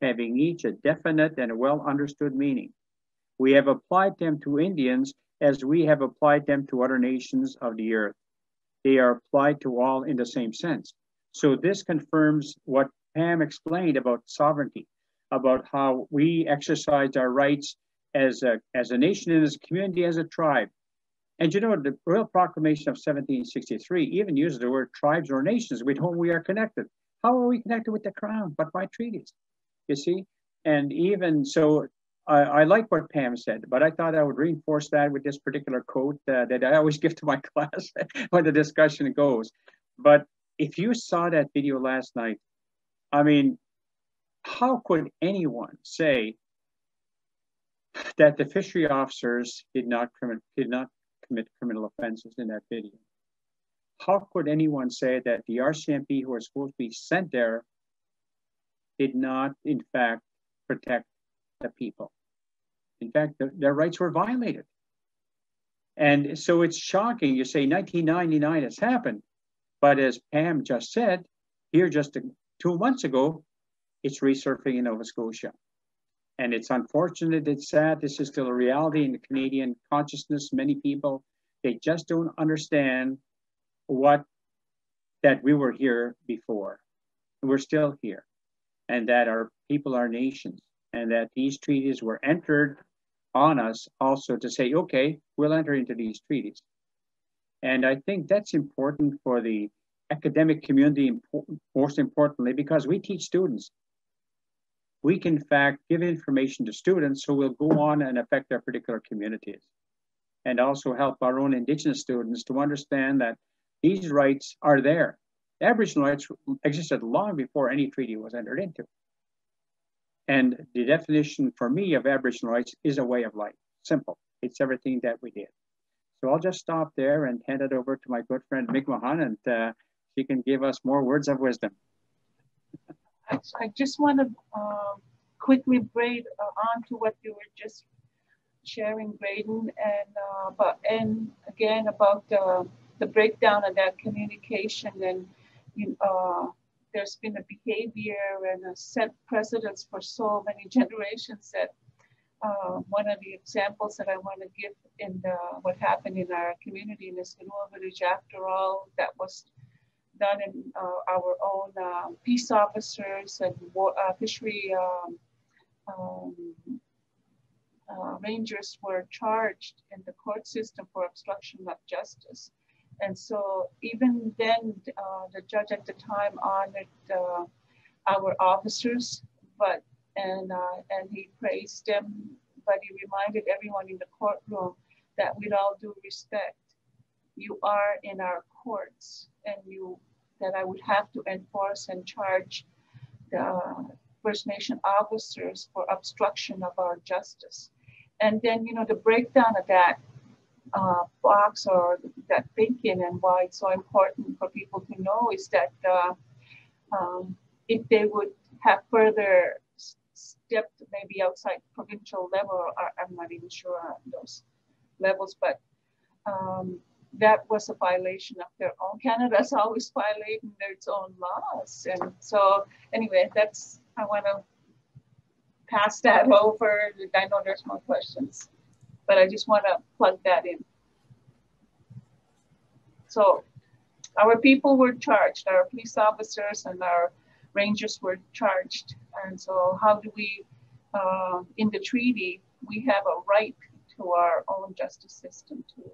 having each a definite and well understood meaning. We have applied them to Indians as we have applied them to other nations of the earth. They are applied to all in the same sense. So this confirms what Pam explained about sovereignty, about how we exercise our rights as a, as a nation and as a community, as a tribe. And you know, the Royal Proclamation of seventeen sixty-three even uses the word tribes or nations with whom we are connected. How are we connected with the crown? But by treaties, you see? And even so, I, I like what Pam said, but I thought I would reinforce that with this particular quote uh, that I always give to my class when the discussion goes. But if you saw that video last night, I mean, how could anyone say that the fishery officers did not, did not commit criminal offenses in that video? How could anyone say that the R C M P who were supposed to be sent there did not, in fact, protect the people? In fact, the, their rights were violated. And so it's shocking. You say nineteen ninety-nine has happened, but as Pam just said, here just a Two months ago, it's resurfacing in Nova Scotia. And it's unfortunate, it's sad, this is still a reality in the Canadian consciousness. Many people, they just don't understand what, that we were here before. We're still here. And that our people are nations. And that these treaties were entered on us also to say, okay, we'll enter into these treaties. And I think that's important for the academic community, most importantly, because we teach students. We can, in fact, give information to students who will go on and affect their particular communities, and also help our own Indigenous students to understand that these rights are there. Aboriginal rights existed long before any treaty was entered into. And the definition for me of Aboriginal rights is a way of life, simple. It's everything that we did. So I'll just stop there and hand it over to my good friend, Mi'kma'an, and uh, she can give us more words of wisdom. I, I just want to um, quickly braid uh, on to what you were just sharing, Graydon, and, uh, but, and again about uh, the breakdown of that communication. And you know, uh, there's been a behavior and a set precedence for so many generations that Uh, one of the examples that I want to give in the, what happened in our community in Eskinobridge, after all, that was done in uh, our own uh, peace officers and war, uh, fishery um, um, uh, rangers were charged in the court system for obstruction of justice. And so even then, uh, the judge at the time honored uh, our officers, but and uh, and he praised them, but he reminded everyone in the courtroom that with all due respect, you are in our courts, and you that I would have to enforce and charge the First Nation officers for obstruction of our justice. And then, you know, the breakdown of that uh, box or that thinking and why it's so important for people to know is that uh, um, if they would have further stepped maybe outside provincial level, or I'm not even sure on those levels, but um, that was a violation of their own. Canada's always violating their its own laws. And so anyway, that's, I want to pass that over. I know there's more questions, but I just want to plug that in. So our people were charged, our police officers and our rangers were charged. And so how do we, uh, in the treaty, we have a right to our own justice system too.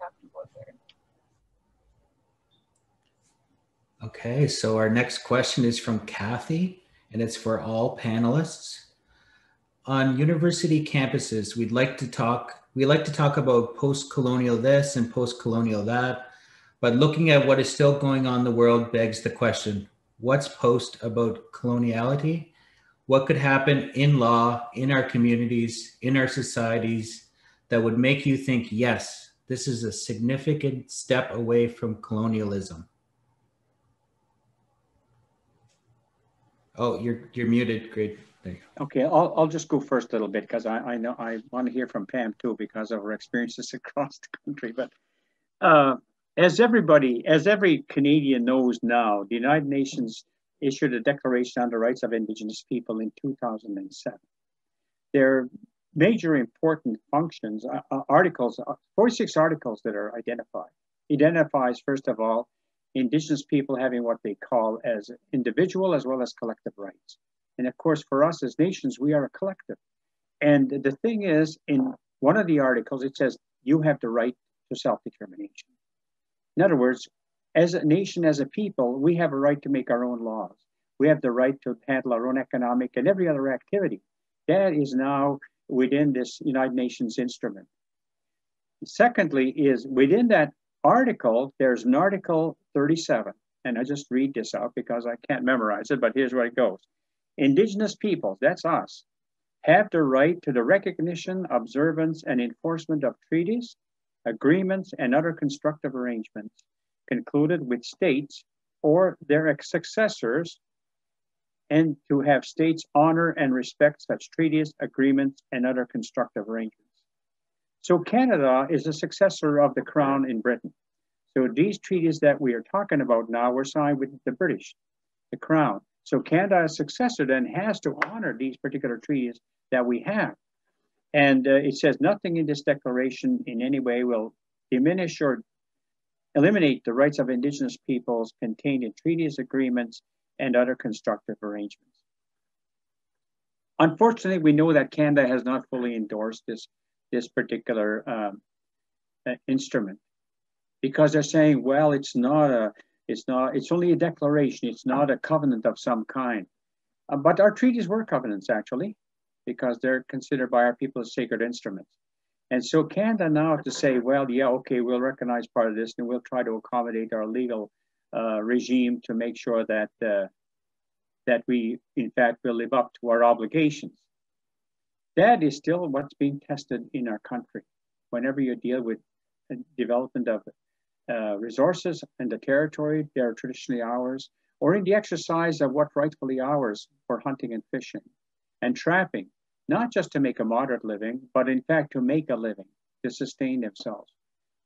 Have to go there. Okay, so our next question is from Kathy, and it's for all panelists. On university campuses, we'd like to talk, we like to talk about post-colonial this and post-colonial that, but looking at what is still going on in the world begs the question, what's post about coloniality? What could happen in law, in our communities, in our societies that would make you think, yes, this is a significant step away from colonialism. Oh, you're you're muted. Great. Thank you. Okay, I'll I'll just go first a little bit because I, I know I want to hear from Pam too because of her experiences across the country. But uh, as everybody, as every Canadian knows now, the United Nations issued a Declaration on the Rights of Indigenous People in two thousand seven. There. Major important functions, uh, articles, forty-six articles that are identified. Identifies, first of all, Indigenous people having what they call as individual as well as collective rights. And of course, for us as nations, we are a collective. And the thing is, in one of the articles, it says, you have the right to self-determination. In other words, as a nation, as a people, we have a right to make our own laws. We have the right to handle our own economic and every other activity. That is now within this United Nations instrument. Secondly is within that article, there's an article thirty-seven, and I just read this out because I can't memorize it, but here's where it goes. Indigenous peoples, that's us, have the right to the recognition, observance, and enforcement of treaties, agreements, and other constructive arrangements concluded with states or their successors, and to have states honor and respect such treaties, agreements, and other constructive arrangements. So Canada is a successor of the Crown in Britain. So these treaties that we are talking about now were signed with the British, the Crown. So Canada as successor then has to honor these particular treaties that we have. And uh, it says nothing in this declaration in any way will diminish or eliminate the rights of Indigenous peoples contained in treaties, agreements, and other constructive arrangements. Unfortunately, we know that Canada has not fully endorsed this, this particular um, uh, instrument because they're saying, well, it's not a, it's not, it's only a declaration, it's not a covenant of some kind. Uh, but our treaties were covenants actually, because they're considered by our people as sacred instruments. And so Canada now to say, well, yeah, okay, we'll recognize part of this and we'll try to accommodate our legal Uh, regime to make sure that uh, that we, in fact, will live up to our obligations. That is still what's being tested in our country. Whenever you deal with the development of uh, resources and the territory, they're traditionally ours, or in the exercise of what rightfully ours for hunting and fishing and trapping, not just to make a moderate living, but in fact to make a living, to sustain themselves.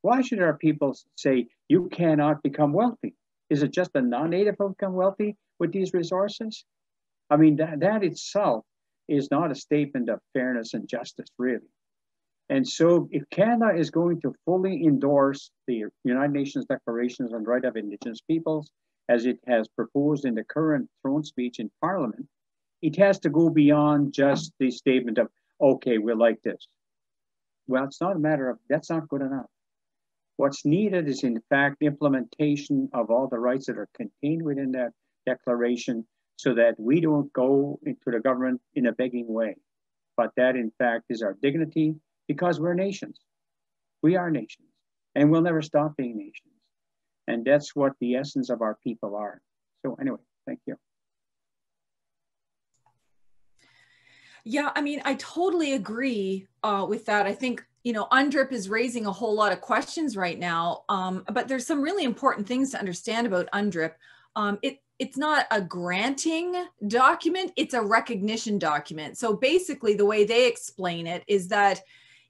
Why should our people say, you cannot become wealthy? Is it just the non-native who become wealthy with these resources? I mean, that, that itself is not a statement of fairness and justice, really. And so if Canada is going to fully endorse the United Nations Declarations on the Rights of Indigenous Peoples, as it has proposed in the current throne speech in Parliament, it has to go beyond just the statement of, okay, we're like this. Well, it's not a matter of, that's not good enough. What's needed is, in fact, implementation of all the rights that are contained within that declaration, so that we don't go into the government in a begging way, but that, in fact, is our dignity, because we're nations. We are nations, and we'll never stop being nations. And that's what the essence of our people are. So anyway, thank you. Yeah, I mean, I totally agree uh, with that. I think, you know, UNDRIP is raising a whole lot of questions right now, um, but there's some really important things to understand about UNDRIP. Um, it, it's not a granting document, it's a recognition document. So basically the way they explain it is that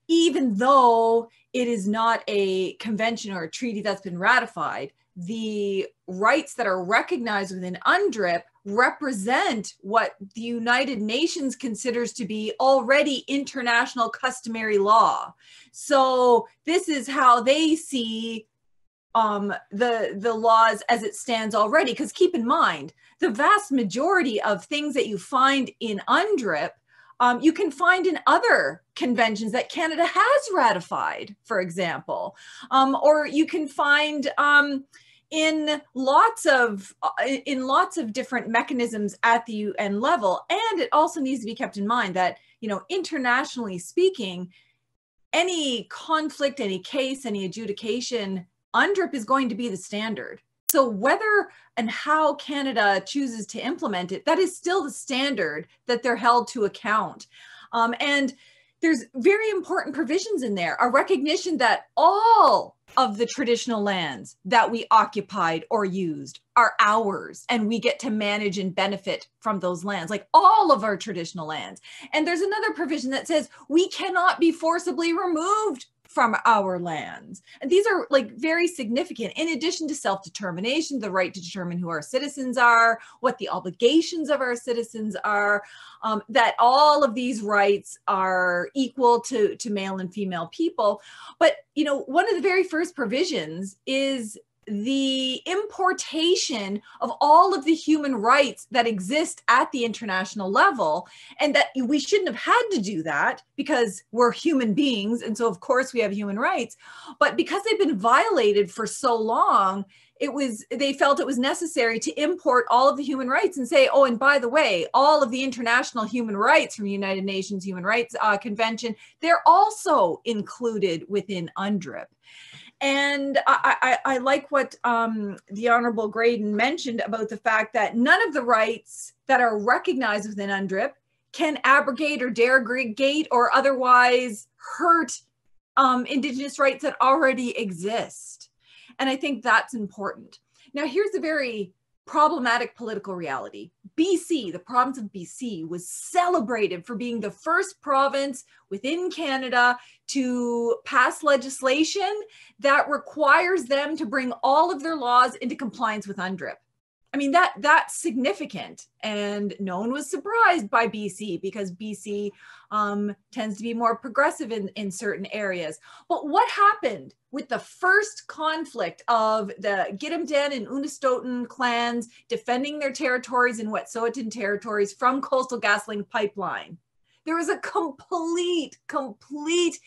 even though it is not a convention or a treaty that's been ratified, the rights that are recognized within UNDRIP represent what the United Nations considers to be already international customary law. So this is how they see um, the, the laws as it stands already. Because keep in mind, the vast majority of things that you find in UNDRIP, Um, you can find in other conventions that Canada has ratified, for example, um, or you can find um, in lots of uh, in lots of different mechanisms at the U N level. And it also needs to be kept in mind that, you know, internationally speaking, any conflict, any case, any adjudication, UNDRIP is going to be the standard. So whether and how Canada chooses to implement it, that is still the standard that they're held to account. Um, and there's very important provisions in there, a recognition that all of the traditional lands that we occupied or used are ours, and we get to manage and benefit from those lands, like all of our traditional lands. And there's another provision that says we cannot be forcibly removed from our lands. And these are like very significant, in addition to self-determination, the right to determine who our citizens are, what the obligations of our citizens are, um, that all of these rights are equal to, to male and female people. But, you know, one of the very first provisions is the importation of all of the human rights that exist at the international level, and that we shouldn't have had to do that because we're human beings, and so of course we have human rights, but because they've been violated for so long, it was, they felt it was necessary to import all of the human rights and say, oh, and by the way, all of the international human rights from the United Nations Human Rights uh, Convention, they're also included within UNDRIP. And I, I, I like what um, the Honorable Graydon mentioned about the fact that none of the rights that are recognized within UNDRIP can abrogate or derogate or otherwise hurt um, Indigenous rights that already exist. And I think that's important. Now, here's a very problematic political reality. B C, the province of B C, was celebrated for being the first province within Canada to pass legislation that requires them to bring all of their laws into compliance with UNDRIP. I mean, that that's significant, and no one was surprised by B C, because B C um, tends to be more progressive in, in certain areas. But what happened with the first conflict of the Gidimden and Unistoten clans defending their territories in Wet'suwet'en territories from Coastal GasLink pipeline? There was a complete, complete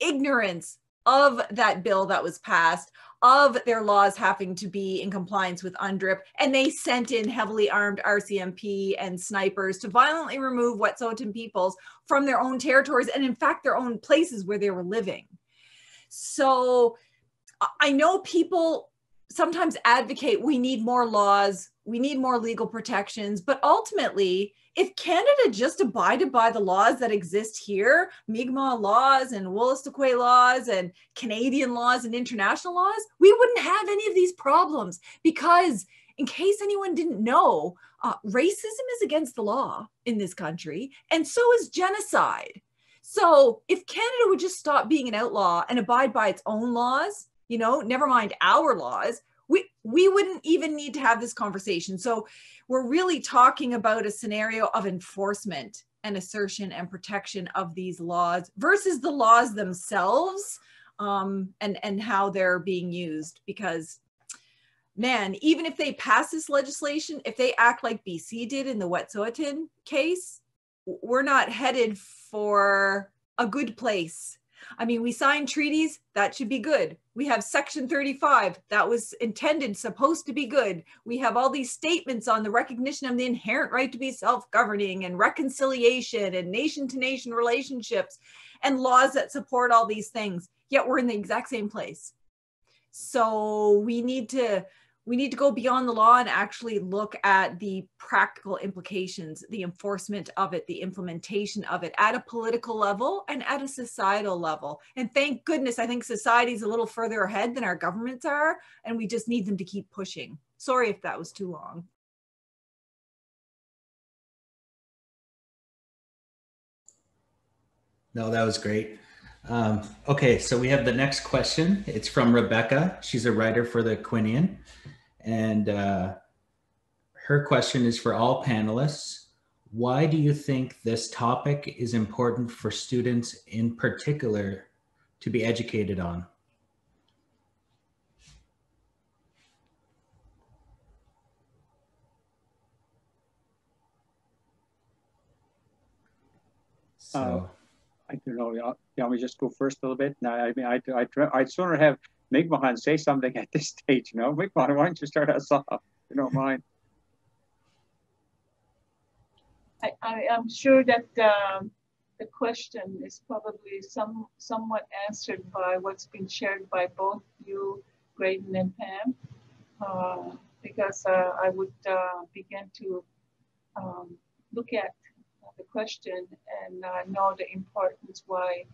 ignorance of that bill that was passed, of their laws having to be in compliance with UNDRIP, and they sent in heavily armed R C M P and snipers to violently remove Wet'suwet'en peoples from their own territories, and in fact, their own places where they were living. So I know people sometimes advocate we need more laws, we need more legal protections, but ultimately, if Canada just abided by the laws that exist here, Mi'kmaq laws and Wolastoqiyik laws and Canadian laws and international laws, we wouldn't have any of these problems. Because in case anyone didn't know, uh, racism is against the law in this country, and so is genocide. So if Canada would just stop being an outlaw and abide by its own laws, you know, never mind our laws, We, we wouldn't even need to have this conversation. So we're really talking about a scenario of enforcement and assertion and protection of these laws versus the laws themselves, um, and, and how they're being used. Because, man, even if they pass this legislation, if they act like B C did in the Wet'suwet'en case, we're not headed for a good place. I mean, we signed treaties, that should be good. We have Section thirty-five, that was intended, supposed to be good. We have all these statements on the recognition of the inherent right to be self-governing and reconciliation and nation-to-nation relationships and laws that support all these things, yet we're in the exact same place. So we need to, we need to go beyond the law and actually look at the practical implications, the enforcement of it, the implementation of it at a political level and at a societal level. And thank goodness, I think society's a little further ahead than our governments are, and we just need them to keep pushing. Sorry if that was too long. No, that was great. Um, okay, so we have the next question. It's from Rebecca. She's a writer for the Quinion. And uh, her question is for all panelists. Why do you think this topic is important for students in particular to be educated on? So. Uh. I don't know. You want me to just go first a little bit? No, I mean, I, I, I'd sooner have Mi'kma'agan say something at this stage. You know, Mi'kma'agan, why don't you start us off? If you don't mind. I, I, I'm sure that um, the question is probably some somewhat answered by what's been shared by both you, Graydon and Pam, uh, because uh, I would uh, begin to um, look at the question and uh, know the importance why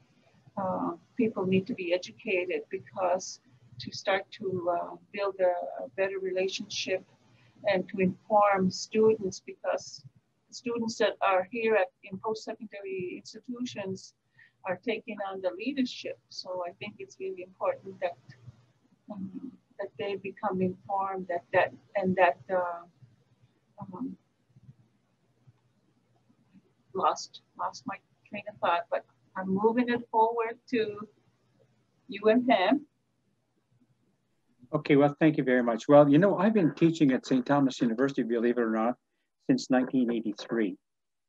uh, people need to be educated, because to start to uh, build a, a better relationship and to inform students, because the students that are here at, in post-secondary institutions are taking on the leadership. So I think it's really important that um, that they become informed that that and that uh, um, Lost, lost my train of thought, but I'm moving it forward to you and Pam. Okay, well, thank you very much. Well, you know, I've been teaching at Saint Thomas University, believe it or not, since nineteen eighty-three,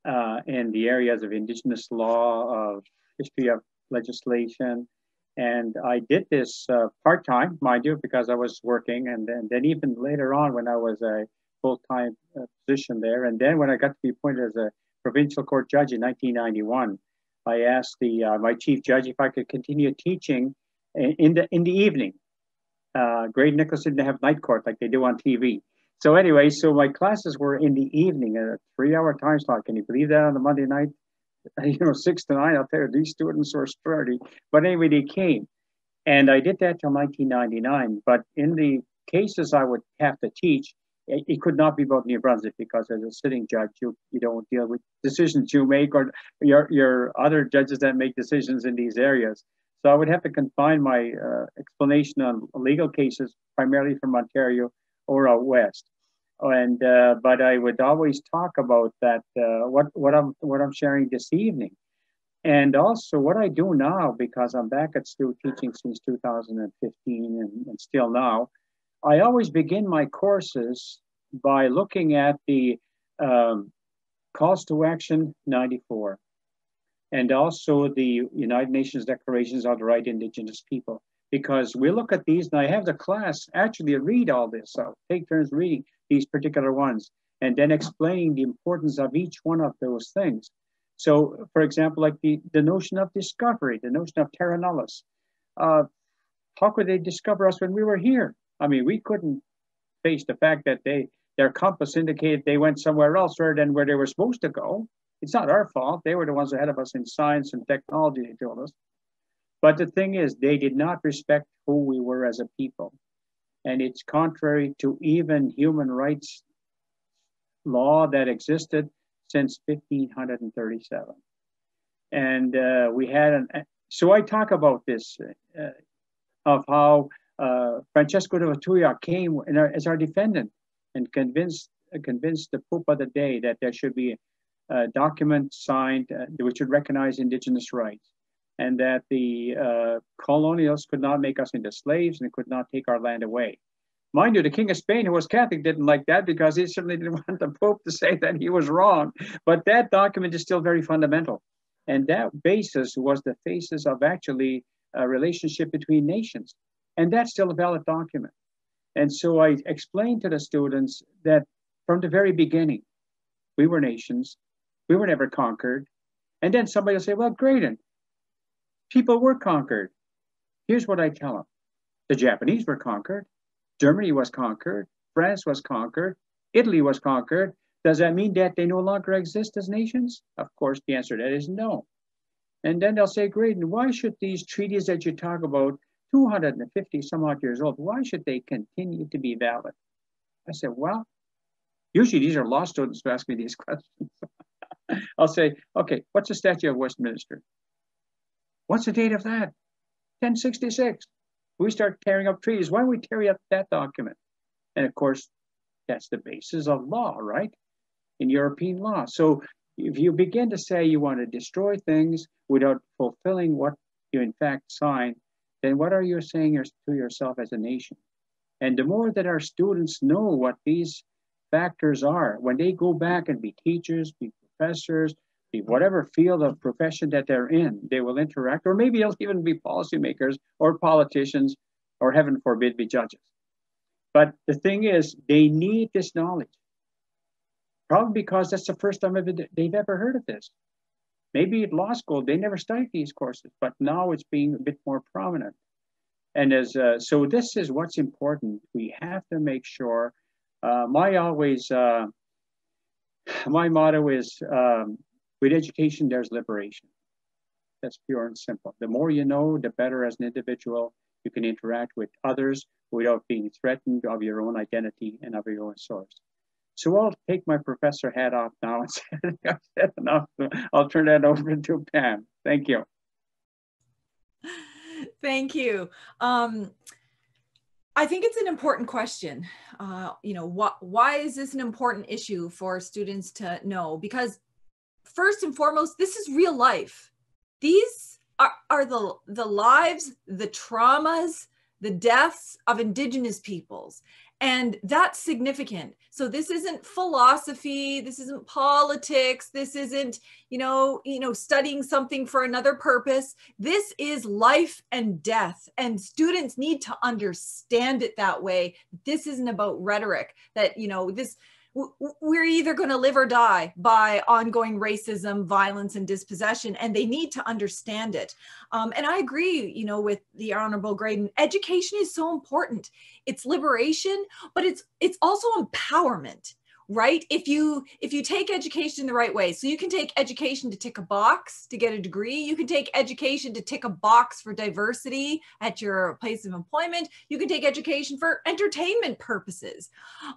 uh, in the areas of indigenous law, of history of legislation. And I did this uh, part-time, mind you, because I was working. And then, then even later on when I was a full-time uh, position there. And then when I got to be appointed as a provincial court judge in nineteen ninety-one, I asked the uh, my chief judge if I could continue teaching in the in the evening. Uh, Graydon Nicholas didn't have night court like they do on T V. So anyway, so my classes were in the evening, a three-hour time slot. Can you believe that on a Monday night? You know, six to nine out there. These students were sturdy, but anyway, they came, and I did that till nineteen ninety-nine. But in the cases I would have to teach, it could not be about New Brunswick, because as a sitting judge, you, you don't deal with decisions you make or your, your other judges that make decisions in these areas. So I would have to confine my uh, explanation on legal cases primarily from Ontario or out west. And, uh, but I would always talk about that, uh, what, what, I'm, what I'm sharing this evening. And also what I do now, because I'm back at S T U teaching since two thousand fifteen and, and still now, I always begin my courses by looking at the um, Calls to Action ninety-four and also the United Nations Declarations on the Rights of Indigenous People, because we look at these, and I have the class actually read all this, so take turns reading these particular ones and then explaining the importance of each one of those things. So, for example, like the, the notion of discovery, the notion of terra nullis. Uh, how could they discover us when we were here? I mean, we couldn't face the fact that they, their compass indicated they went somewhere else rather than where they were supposed to go. It's not our fault. They were the ones ahead of us in science and technology, they told us. But the thing is, they did not respect who we were as a people. And it's contrary to even human rights law that existed since fifteen thirty-seven. And uh, we had an, so I talk about this, uh, of how Uh, Francesco de Vatuiak came in our, as our defendant and convinced uh, convinced the Poop of the day that there should be a document signed uh, which would recognize indigenous rights, and that the uh, colonials could not make us into slaves and could not take our land away. Mind you, the King of Spain, who was Catholic, didn't like that, because he certainly didn't want the Pope to say that he was wrong. But that document is still very fundamental. And that basis was the basis of actually a relationship between nations. And that's still a valid document. And so I explained to the students that from the very beginning, we were nations, we were never conquered. And then somebody will say, well, Graydon, people were conquered. Here's what I tell them. The Japanese were conquered, Germany was conquered, France was conquered, Italy was conquered. Does that mean that they no longer exist as nations? Of course, the answer to that is no. And then they'll say, Graydon, why should these treaties that you talk about, two hundred fifty some odd years old, why should they continue to be valid? I said, well, usually these are law students who ask me these questions. I'll say, okay, what's the Statute of Westminster? What's the date of that? ten sixty-six. We start tearing up treaties. Why don't we tear up that document? And of course, that's the basis of law, right? In European law. So if you begin to say you want to destroy things without fulfilling what you in fact signed, then what are you saying to yourself as a nation? And the more that our students know what these factors are, when they go back and be teachers, be professors, be whatever field of profession that they're in, they will interact, or maybe they'll even be policymakers or politicians, or heaven forbid, be judges. But the thing is, they need this knowledge. Probably because that's the first time they've ever heard of this. Maybe at law school, they never studied these courses, but now it's being a bit more prominent. And as uh, so this is what's important. We have to make sure, uh, my always, uh, my motto is, um, with education, there's liberation. That's pure and simple. The more you know, the better as an individual you can interact with others without being threatened of your own identity and of your own source. So I'll take my professor hat off now and say, I've said enough. I'll turn that over to Pam. Thank you. Thank you. Um, I think it's an important question. Uh, you know, wh why is this an important issue for students to know? Because first and foremost, this is real life. These are, are the, the lives, the traumas, the deaths of Indigenous peoples. And that's significant. So this isn't philosophy, this isn't politics, this isn't, you know, you know, studying something for another purpose. This is life and death, and students need to understand it that way. This isn't about rhetoric that, you know, this, we're either going to live or die by ongoing racism, violence, and dispossession, and they need to understand it. Um, and I agree, you know, with the Honorable Graydon. Education is so important. It's liberation, but it's it's also empowerment, right? If you if you take education the right way, so you can take education to tick a box to get a degree. You can take education to tick a box for diversity at your place of employment. You can take education for entertainment purposes.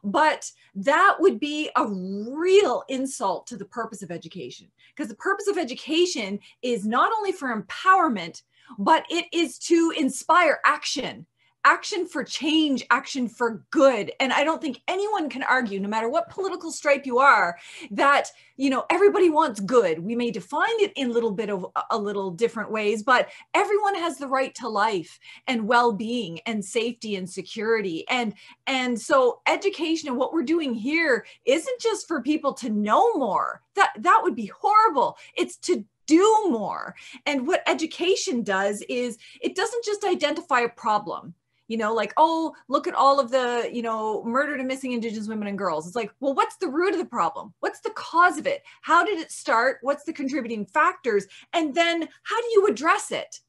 But that would be a real insult to the purpose of education, because the purpose of education is not only for empowerment, but it is to inspire action. Action for change, action for good. And I don't think anyone can argue, no matter what political stripe you are, that, you know, everybody wants good. We may define it in a little bit of a little different ways, but everyone has the right to life and well-being and safety and security. And, and so education and what we're doing here isn't just for people to know more. That, that would be horrible. It's to do more. And what education does is it doesn't just identify a problem. You know, like, oh, look at all of the, you know, murdered and missing Indigenous women and girls. It's like, well, what's the root of the problem? What's the cause of it? How did it start? What's the contributing factors? And then how do you address it?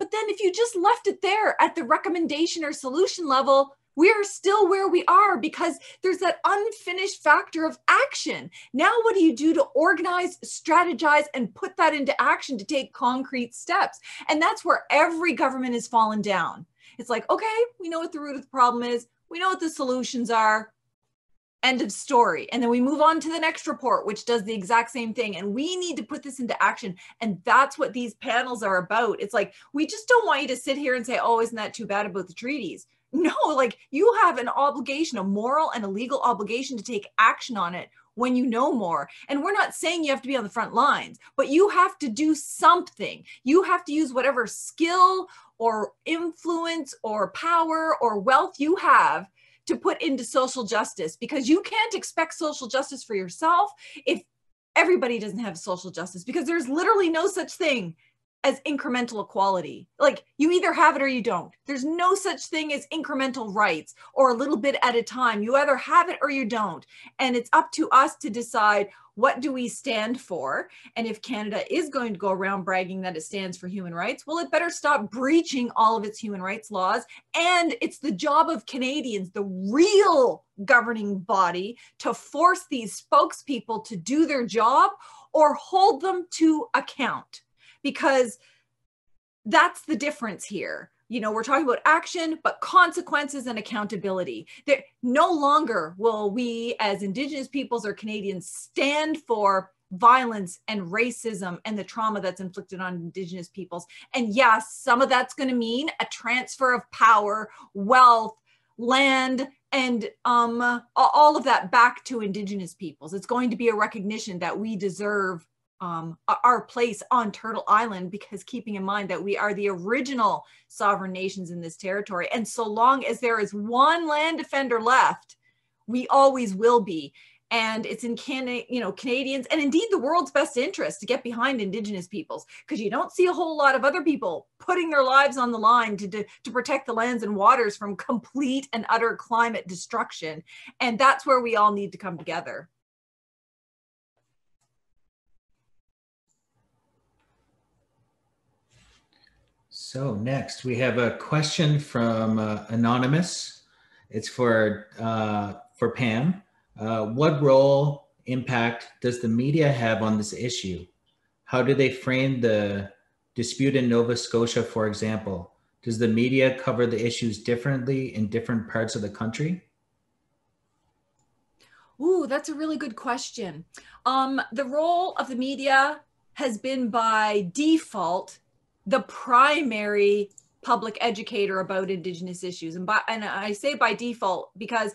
But then if you just left it there at the recommendation or solution level, we are still where we are, because there's that unfinished factor of action. Now, what do you do to organize, strategize, and put that into action to take concrete steps? And that's where every government has fallen down. It's like, okay, we know what the root of the problem is. We know what the solutions are. End of story. And then we move on to the next report, which does the exact same thing. And we need to put this into action. And that's what these panels are about. It's like, we just don't want you to sit here and say, oh, isn't that too bad about the treaties? No, like, you have an obligation, a moral and a legal obligation to take action on it when you know more. And we're not saying you have to be on the front lines, but you have to do something. You have to use whatever skill or influence or power or wealth you have to put into social justice, because you can't expect social justice for yourself if everybody doesn't have social justice, because there's literally no such thing as incremental equality. Like, you either have it or you don't. There's no such thing as incremental rights or a little bit at a time. You either have it or you don't. And it's up to us to decide, what do we stand for? And if Canada is going to go around bragging that it stands for human rights, well, it better stop breaching all of its human rights laws. And it's the job of Canadians, the real governing body, to force these spokespeople to do their job or hold them to account. Because that's the difference here. You know, we're talking about action, but consequences and accountability. There, no longer will we as Indigenous peoples or Canadians stand for violence and racism and the trauma that's inflicted on Indigenous peoples. And yes, some of that's going to mean a transfer of power, wealth, land, and um, all of that back to Indigenous peoples. It's going to be a recognition that we deserve Um, our place on Turtle Island, because keeping in mind that we are the original sovereign nations in this territory. And so long as there is one land defender left, we always will be. And it's in Canada, you know, Canadians, and indeed the world's best interest to get behind Indigenous peoples, because you don't see a whole lot of other people putting their lives on the line to, to, to protect the lands and waters from complete and utter climate destruction. And that's where we all need to come together. So next, we have a question from uh, Anonymous. It's for, uh, for Pam. Uh, what role, impact does the media have on this issue? How do they frame the dispute in Nova Scotia, for example? Does the media cover the issues differently in different parts of the country? Ooh, that's a really good question. Um, the role of the media has been by default the primary public educator about Indigenous issues. And, by, and I say by default because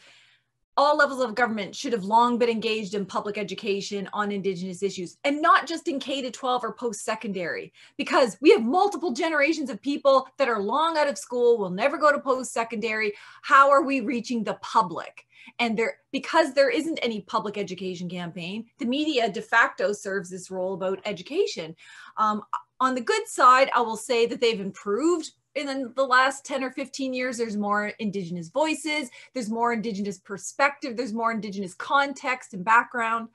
all levels of government should have long been engaged in public education on Indigenous issues, and not just in K to twelve or post-secondary, because we have multiple generations of people that are long out of school, will never go to post-secondary. How are we reaching the public? And there, because there isn't any public education campaign, the media de facto serves this role about education. Um, On the good side, I will say that they've improved in the last ten or fifteen years. There's more Indigenous voices, there's more Indigenous perspective, there's more Indigenous context and background.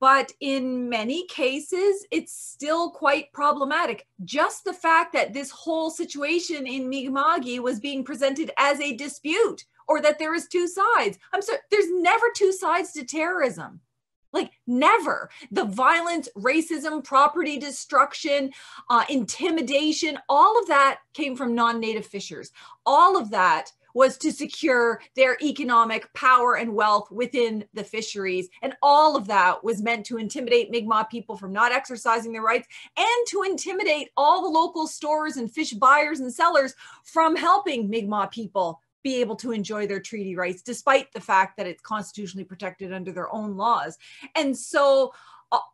But in many cases, it's still quite problematic. Just the fact that this whole situation in Mi'kma'ki was being presented as a dispute, or that there is two sides. I'm sorry, there's never two sides to terrorism. Like, never. The violence, racism, property destruction, uh, intimidation, all of that came from non-native fishers. All of that was to secure their economic power and wealth within the fisheries. And all of that was meant to intimidate Mi'kmaq people from not exercising their rights, and to intimidate all the local stores and fish buyers and sellers from helping Mi'kmaq people be able to enjoy their treaty rights, despite the fact that it's constitutionally protected under their own laws. And so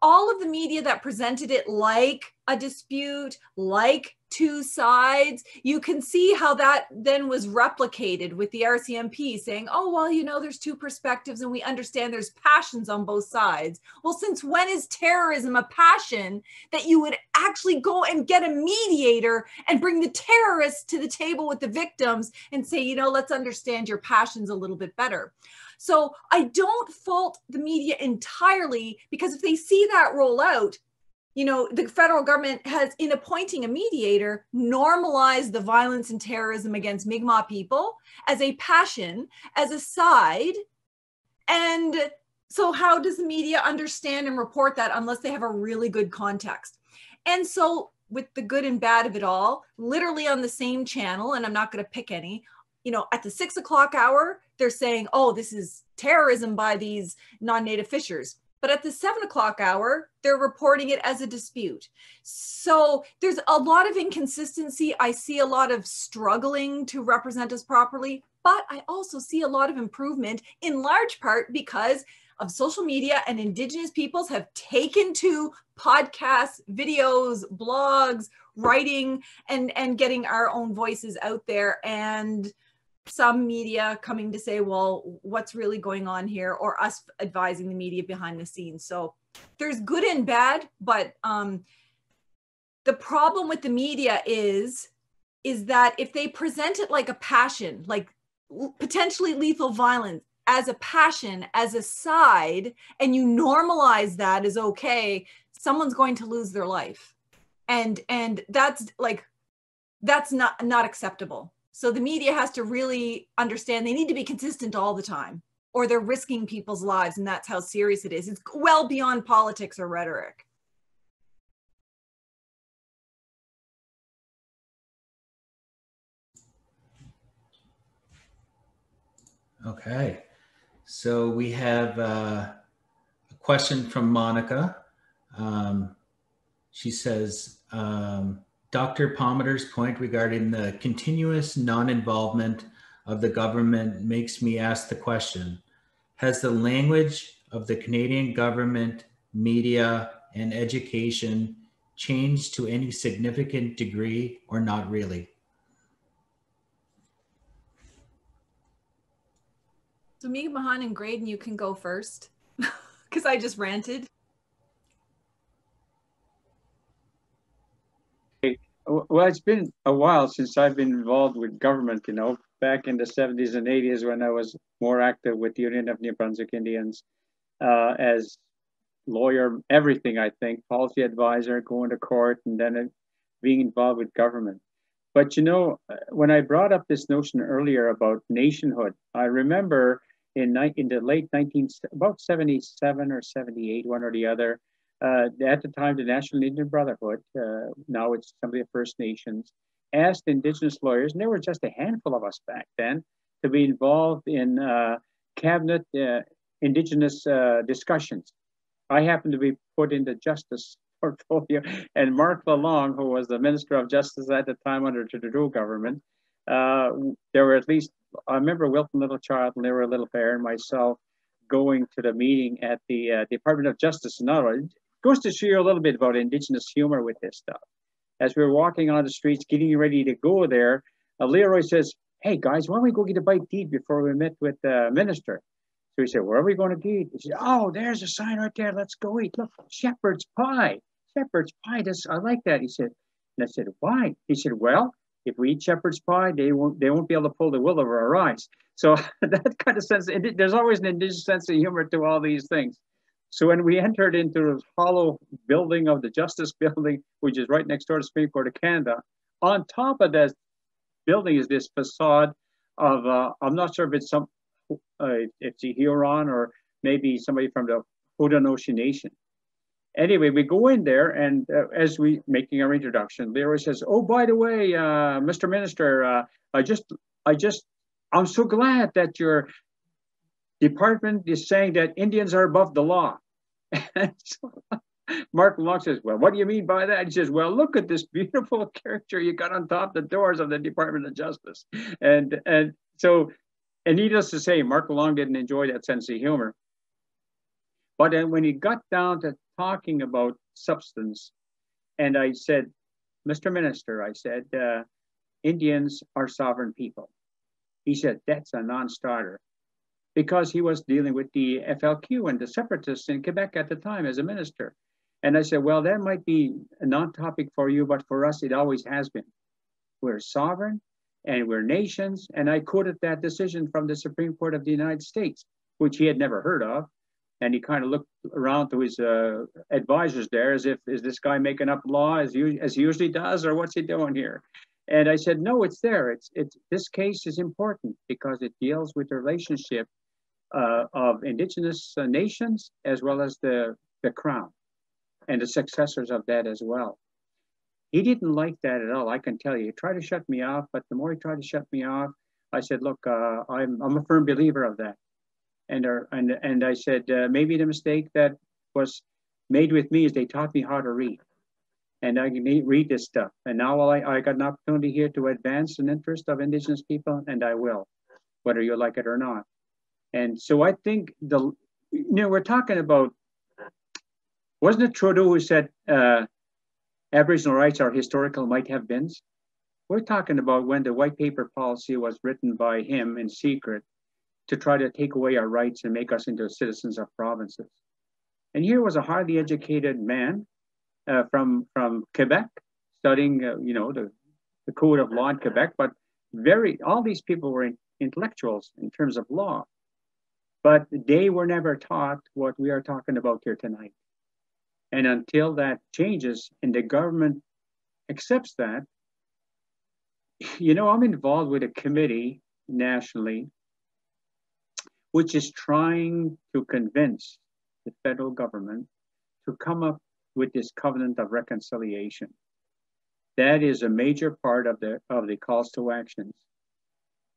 all of the media that presented it like a dispute, like two sides, you can see how that then was replicated with the R C M P saying, oh, well, you know, there's two perspectives and we understand there's passions on both sides. Well, since when is terrorism a passion that you would actually go and get a mediator and bring the terrorists to the table with the victims and say, you know, let's understand your passions a little bit better. So I don't fault the media entirely, because if they see that roll out, you know, the federal government has, in appointing a mediator, normalized the violence and terrorism against Mi'kmaq people as a passion, as a side. And so how does the media understand and report that unless they have a really good context? And so with the good and bad of it all, literally on the same channel, and I'm not going to pick any, you know, at the six o'clock hour, they're saying, oh, this is terrorism by these non-native fishers. But at the seven o'clock hour, they're reporting it as a dispute. So there's a lot of inconsistency. I see a lot of struggling to represent us properly, but I also see a lot of improvement, in large part because of social media, and Indigenous peoples have taken to podcasts, videos, blogs, writing, and, and getting our own voices out there. And some media coming to say, well, what's really going on here, or us advising the media behind the scenes. So there's good and bad, but um, the problem with the media is, is that if they present it like a passion, like potentially lethal violence as a passion, as a side, and you normalize that as okay, someone's going to lose their life. And, and that's like, that's not, not acceptable. So the media has to really understand they need to be consistent all the time, or they're risking people's lives, and that's how serious it is. It's well beyond politics or rhetoric. Okay, so we have uh, a question from Monica. Um, she says, um, Doctor Palmater's point regarding the continuous non-involvement of the government makes me ask the question, has the language of the Canadian government, media, and education changed to any significant degree or not really? So Miigam'agan and Graydon, you can go first, because I just ranted. Well, it's been a while since I've been involved with government, you know, back in the seventies and eighties when I was more active with the Union of New Brunswick Indians uh, as lawyer, everything, I think, policy advisor, going to court, and then it, being involved with government. But, you know, when I brought up this notion earlier about nationhood, I remember in, in the late nineteen, about seventy-seven or seventy-eight, one or the other, Uh, at the time, the National Indian Brotherhood, uh, now it's some of the First Nations, asked Indigenous lawyers, and there were just a handful of us back then, to be involved in uh, cabinet uh, Indigenous uh, discussions. I happened to be put into justice portfolio, and Mark Lalonde, who was the Minister of Justice at the time under the Trudeau government, uh, there were at least, I remember Wilton Littlechild, and there were Littlefair and myself going to the meeting at the uh, Department of Justice in Ottawa. Goes to show you a little bit about Indigenous humor with this stuff. As we were walking on the streets, getting ready to go there, uh, Leroy says, hey guys, why don't we go get a bite to eat before we met with the uh, minister? So he said, where are we going to eat? He said, oh, there's a sign right there. Let's go eat. Look, shepherd's pie. Shepherd's pie. This, I like that. He said, and I said, why? He said, well, if we eat shepherd's pie, they won't, they won't be able to pull the wool over our eyes. So that kind of sense, there's always an Indigenous sense of humor to all these things. So when we entered into the hollow building of the Justice Building, which is right next door to the Supreme Court of Canada, on top of that building is this facade of, uh, I'm not sure if it's some, uh, it's a Huron or maybe somebody from the Haudenosaunee Nation. Anyway, we go in there, and uh, as we making our introduction, Leroy says, oh, by the way, uh, Mister Minister, uh, I just, I just, I'm so glad that you're, Department is saying that Indians are above the law. And so Mark Long says, well, what do you mean by that? He says, well, look at this beautiful character you got on top the doors of the Department of Justice. And, and so, and needless to say, Mark Long didn't enjoy that sense of humor. But then when he got down to talking about substance, and I said, Mister Minister, I said, uh, Indians are sovereign people. He said, that's a non-starter. Because he was dealing with the F L Q and the separatists in Quebec at the time as a minister. And I said, well, that might be a non-topic for you, but for us, it always has been. We're sovereign and we're nations. And I quoted that decision from the Supreme Court of the United States, which he had never heard of. And he kind of looked around to his uh, advisors there as if, is this guy making up law as, as he usually does, or what's he doing here? And I said, no, it's there. It's, it's, this case is important because it deals with the relationship Uh, of Indigenous uh, nations, as well as the, the crown and the successors of that as well. He didn't like that at all, I can tell you. He tried to shut me off, but the more he tried to shut me off, I said, look, uh, I'm, I'm a firm believer of that. And, our, and, and I said, uh, maybe the mistake that was made with me is they taught me how to read. And I can read this stuff. And now I, I got an opportunity here to advance an interest of Indigenous people, and I will, whether you like it or not. And so I think, the, you know, we're talking about, wasn't it Trudeau who said uh, Aboriginal rights are historical might have beens? We're talking about when the white paper policy was written by him in secret to try to take away our rights and make us into citizens of provinces. And here was a highly educated man uh, from, from Quebec, studying, uh, you know, the, the code of law in Quebec, but very, all these people were in, intellectuals in terms of law, but they were never taught what we are talking about here tonight. And until that changes and the government accepts that, you know, I'm involved with a committee nationally, which is trying to convince the federal government to come up with this covenant of reconciliation. That is a major part of the, of the calls to actions.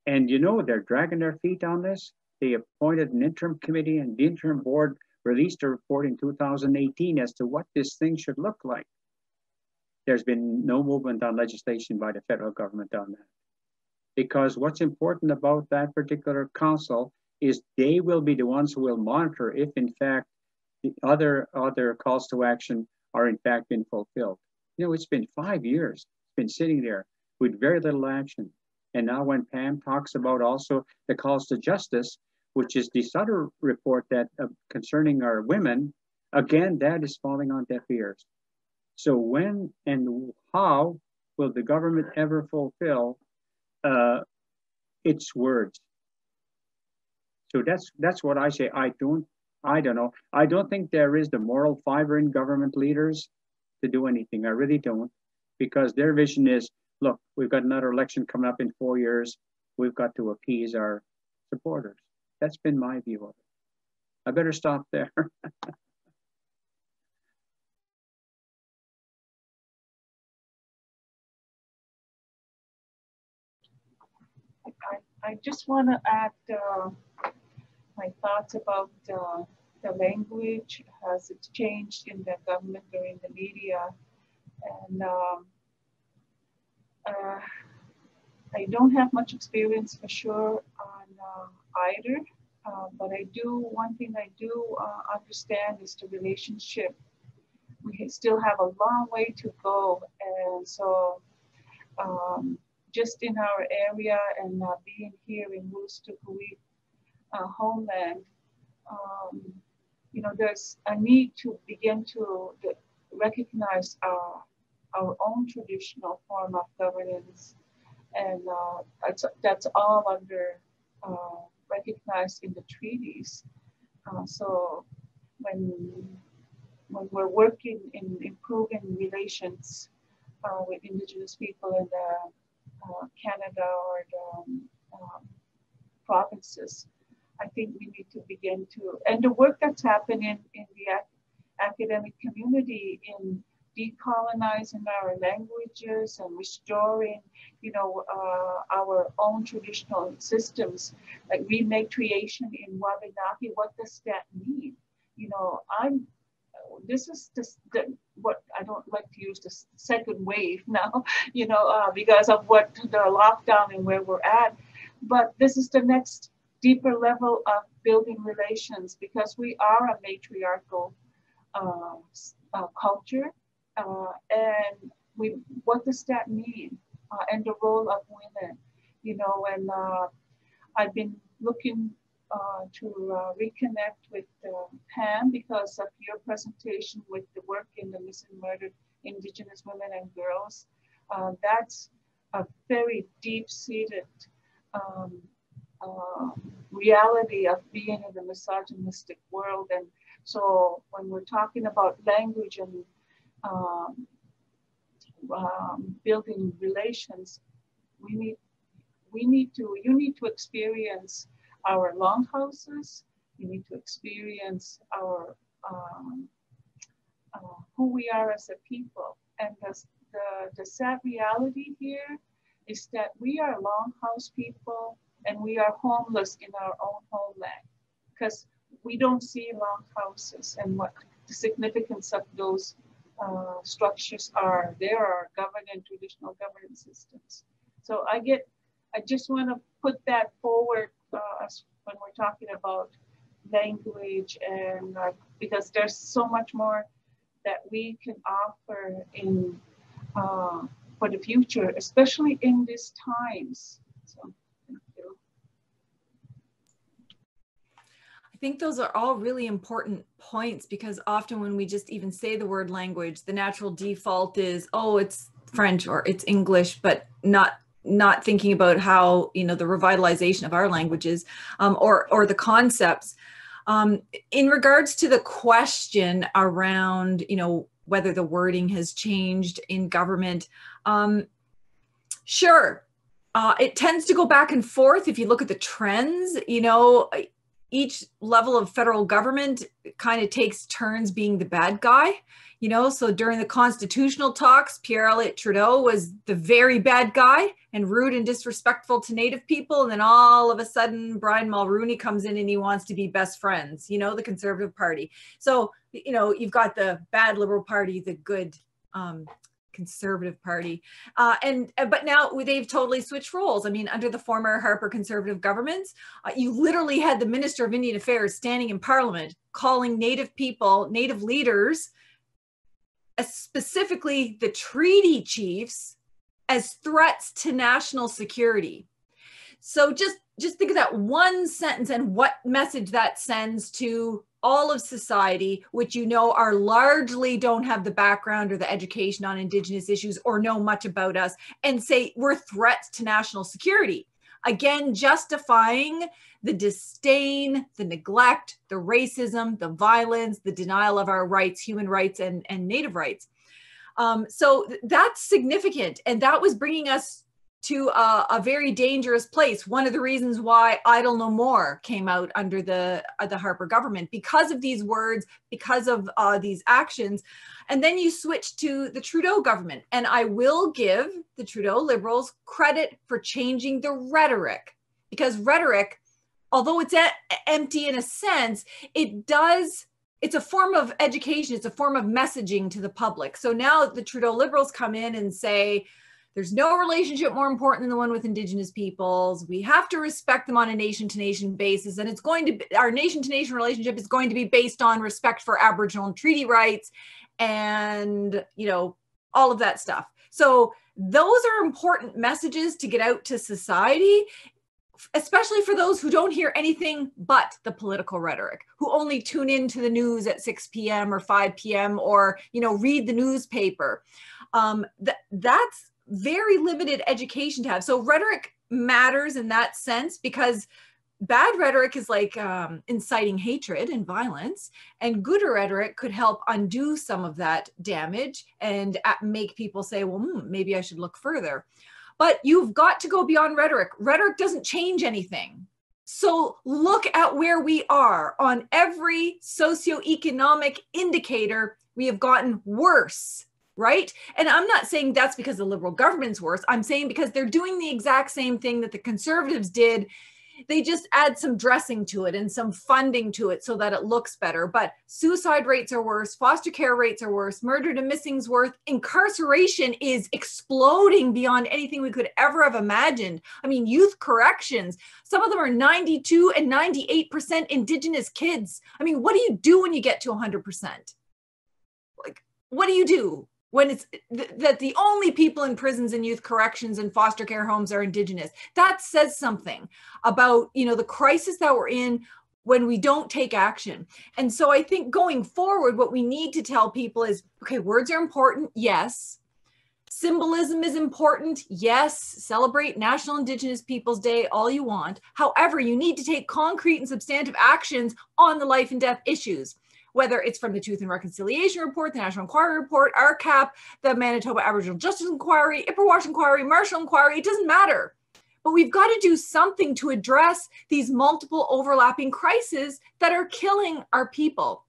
And you know, they're dragging their feet on this. They appointed an interim committee, and the interim board released a report in two thousand eighteen as to what this thing should look like. There's been no movement on legislation by the federal government on that. Because what's important about that particular council is they will be the ones who will monitor if in fact the other, other calls to action are in fact been fulfilled. You know, it's been five years, it's been sitting there with very little action. And now when Pam talks about also the calls to justice, which is this other report that uh, concerning our women, again, that is falling on deaf ears. So when and how will the government ever fulfill uh, its words? So that's that's what I say. I don't I don't know. I don't think there is the moral fiber in government leaders to do anything. I really don't, because their vision is, look, we've got another election coming up in four years. We've got to appease our supporters. That's been my view of it. I better stop there. I just want to add uh, my thoughts about uh, the language, has it changed in the government or in the media. And um, uh, I don't have much experience for sure on uh, either, uh, but I do, one thing I do uh, understand is the relationship. We still have a long way to go, and so um, just in our area and uh, being here in Wolastoqiyik uh, homeland, um, you know, there's a need to begin to recognize our, our own traditional form of governance. And uh, that's, that's all under uh, recognized in the treaties. Uh, so when, when we're working in improving relations uh, with indigenous people in the Uh, Canada or the um, um, provinces, I think we need to begin to, and the work that's happening in the ac academic community in decolonizing our languages and restoring, you know, uh, our own traditional systems, like rematriation in Wabanaki. What does that mean? You know, I'm. This is just the, what I don't like to use the second wave now, you know, uh, because of what the lockdown and where we're at. But this is the next deeper level of building relations, because we are a matriarchal uh, uh, culture, uh, and we. What does that mean? Uh, and the role of women, you know. And uh, I've been looking. Uh, to uh, reconnect with uh, Pam because of your presentation with the work in the missing murdered Indigenous women and girls. Uh, that's a very deep-seated um, uh, reality of being in the misogynistic world. And so when we're talking about language and um, um, building relations, we need, we need to, you need to experience our longhouses. You need to experience our um, uh, who we are as a people. And the, the, the sad reality here is that we are longhouse people and we are homeless in our own homeland because we don't see longhouses and what the significance of those uh, structures are. There are governance, traditional governance systems. So I get, I just want to put that forward Uh, when we're talking about language, and uh, because there's so much more that we can offer in uh, for the future, especially in these times. So, thank you. I think those are all really important points, because often when we just even say the word language, the natural default is, oh, it's French or it's English, but not not thinking about how, you know, the revitalization of our languages um, or, or the concepts. Um, in regards to the question around, you know, whether the wording has changed in government, um, sure. Uh, it tends to go back and forth. If you look at the trends, you know, each level of federal government kind of takes turns being the bad guy, you know. So during the constitutional talks, Pierre Elliott Trudeau was the very bad guy and rude and disrespectful to Native people. And then all of a sudden, Brian Mulroney comes in and he wants to be best friends, you know, the Conservative Party. So, you know, you've got the bad Liberal Party, the good um Conservative Party. Uh, and but now they've totally switched roles. I mean, under the former Harper Conservative governments, uh, you literally had the Minister of Indian Affairs standing in Parliament calling Native people, Native leaders, uh, specifically the treaty chiefs, as threats to national security. So just, just think of that one sentence and what message that sends to all of society, which, you know, are largely don't have the background or the education on Indigenous issues or know much about us, and say we're threats to national security. Again, justifying the disdain, the neglect, the racism, the violence, the denial of our rights, human rights and, and Native rights. Um, so that's significant. And that was bringing us to a, a very dangerous place. One of the reasons why Idle No More came out under the, uh, the Harper government, because of these words, because of uh, these actions. And then you switch to the Trudeau government. And I will give the Trudeau Liberals credit for changing the rhetoric, because rhetoric, although it's empty in a sense, it does, it's a form of education, it's a form of messaging to the public. So now the Trudeau Liberals come in and say, there's no relationship more important than the one with Indigenous peoples. We have to respect them on a nation-to-nation basis. And it's going to be, our nation-to-nation relationship is going to be based on respect for Aboriginal and treaty rights and, you know, all of that stuff. So those are important messages to get out to society, especially for those who don't hear anything but the political rhetoric, who only tune into the news at six p m or five p m or, you know, read the newspaper. Um, th that's very limited education to have. So rhetoric matters in that sense, because bad rhetoric is like um, inciting hatred and violence, and good rhetoric could help undo some of that damage and make people say, well, hmm, maybe I should look further. But you've got to go beyond rhetoric. Rhetoric doesn't change anything. So look at where we are on every socioeconomic indicator. We have gotten worse. Right? And I'm not saying that's because the Liberal government's worse. I'm saying because they're doing the exact same thing that the Conservatives did. They just add some dressing to it and some funding to it so that it looks better. But suicide rates are worse. Foster care rates are worse. Murder to missing's worse. Incarceration is exploding beyond anything we could ever have imagined. I mean, youth corrections, some of them are ninety-two and ninety-eight percent Indigenous kids. I mean, what do you do when you get to one hundred percent? Like, what do you do? When it's th that the only people in prisons and youth corrections and foster care homes are Indigenous. That says something about, you know, the crisis that we're in when we don't take action. And so I think going forward, what we need to tell people is, okay, words are important, yes. Symbolism is important, yes. Celebrate National Indigenous Peoples Day all you want. However, you need to take concrete and substantive actions on the life and death issues, whether it's from the Truth and Reconciliation Report, the National Inquiry Report, R C A P, the Manitoba Aboriginal Justice Inquiry, Ipperwash Inquiry, Marshall Inquiry, it doesn't matter. But we've got to do something to address these multiple overlapping crises that are killing our people.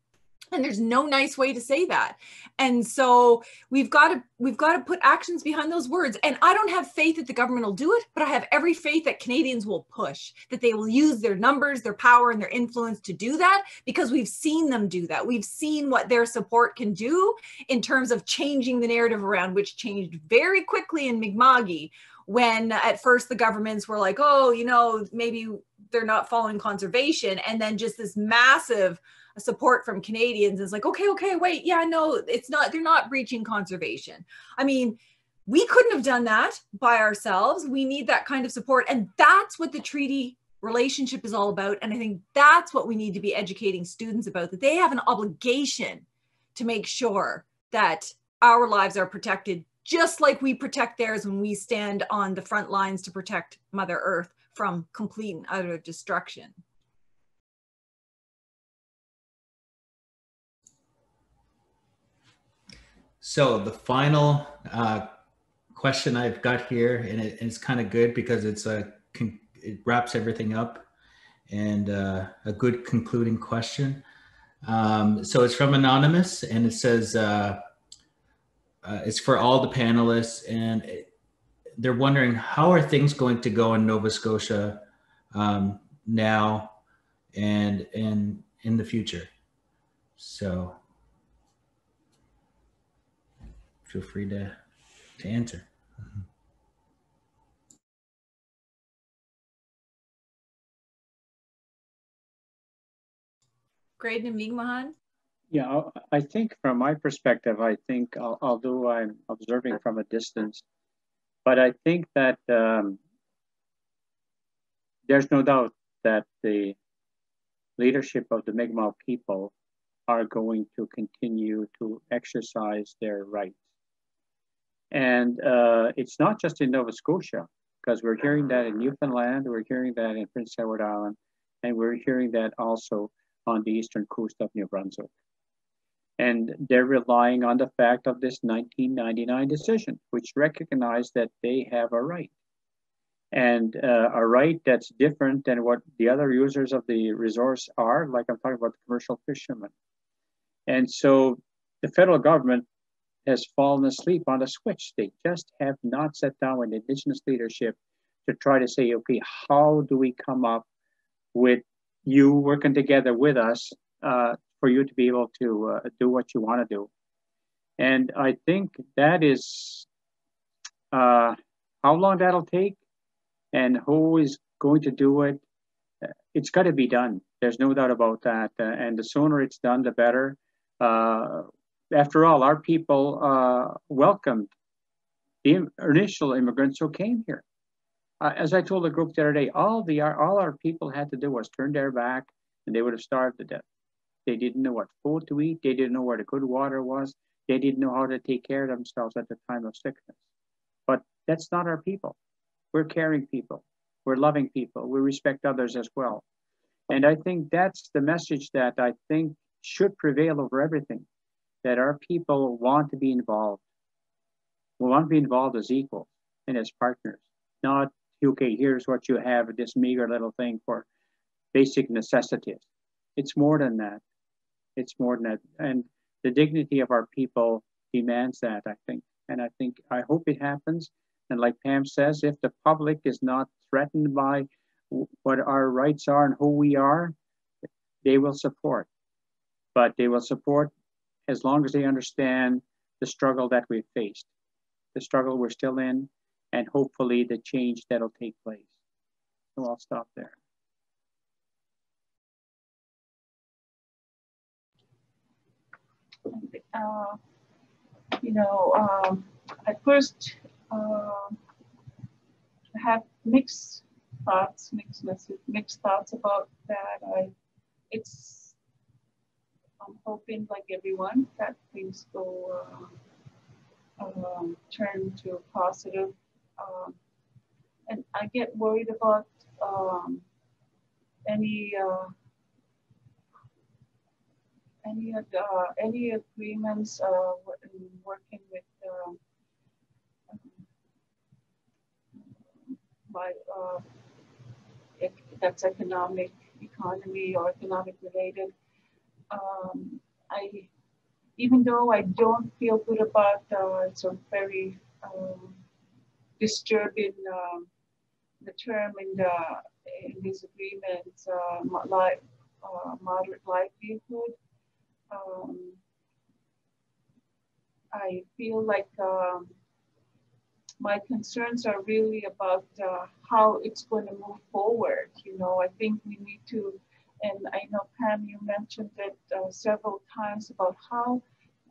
And there's no nice way to say that. And so we've got to, we've got to put actions behind those words. And I don't have faith that the government will do it, but I have every faith that Canadians will push, that they will use their numbers, their power, and their influence to do that, because we've seen them do that. We've seen what their support can do in terms of changing the narrative around, which changed very quickly in Mi'kma'ki, when at first the governments were like, oh, you know, maybe they're not following conservation. And then just this massive support from Canadians is like, okay, okay, wait, yeah, no, it's not, they're not breaching conservation. I mean, we couldn't have done that by ourselves. We need that kind of support. And that's what the treaty relationship is all about. And I think that's what we need to be educating students about, that they have an obligation to make sure that our lives are protected, just like we protect theirs when we stand on the front lines to protect Mother Earth from complete and utter destruction. So the final uh, question I've got here, and, it, and it's kind of good because it's a con it wraps everything up, and uh, a good concluding question. Um, so it's from Anonymous, and it says, uh, uh, it's for all the panelists, and it, they're wondering, how are things going to go in Nova Scotia um, now and in, in the future? So feel free to, to answer. Mm-hmm. Graydon Miigam'agan? Yeah, I think from my perspective, I think, although I'm observing from a distance, but I think that um, there's no doubt that the leadership of the Mi'kmaq people are going to continue to exercise their rights. And uh, it's not just in Nova Scotia, because we're hearing that in Newfoundland, we're hearing that in Prince Edward Island, and we're hearing that also on the eastern coast of New Brunswick. And they're relying on the fact of this nineteen ninety-nine decision, which recognized that they have a right. And uh, a right that's different than what the other users of the resource are, like I'm talking about the commercial fishermen. And so the federal government has fallen asleep on the switch. They just have not sat down with Indigenous leadership to try to say, okay, how do we come up with you working together with us uh, for you to be able to uh, do what you want to do. And I think that is uh, how long that'll take and who is going to do it. It's got to be done. There's no doubt about that. Uh, and the sooner it's done, the better. Uh, after all, our people uh, welcomed the initial immigrants who came here. Uh, as I told the group the other day, all the all our people had to do was turn their back, and they would have starved to death. They didn't know what food to eat. They didn't know where the good water was. They didn't know how to take care of themselves at the time of sickness. But that's not our people. We're caring people. We're loving people. We respect others as well. And I think that's the message that I think should prevail over everything, that our people want to be involved. We want to be involved as equals and as partners, not okay, here's what you have, this meager little thing for basic necessities. It's more than that. It's more than that. And the dignity of our people demands that, I think. And I think, I hope it happens. And like Pam says, if the public is not threatened by what our rights are and who we are, they will support. But they will support as long as they understand the struggle that we've faced, the struggle we're still in, and hopefully the change that'll take place. So I'll stop there. Uh, you know, um, at first uh, I had mixed thoughts, mixed message, mixed thoughts about that. I, it's, I'm hoping, like everyone, that things go uh, um, turn to positive. Um, and I get worried about um, any uh, any uh, any agreements uh, in working with uh, by uh, ec that's economic economy or economic related. Um, I even though I don't feel good about uh, it's a very um, disturbing um, the term in, the, in these agreements, uh, like uh, moderate livelihood. Um, I feel like um, my concerns are really about uh, how it's going to move forward. You know, I think we need to, and I know Pam, you mentioned it uh, several times about how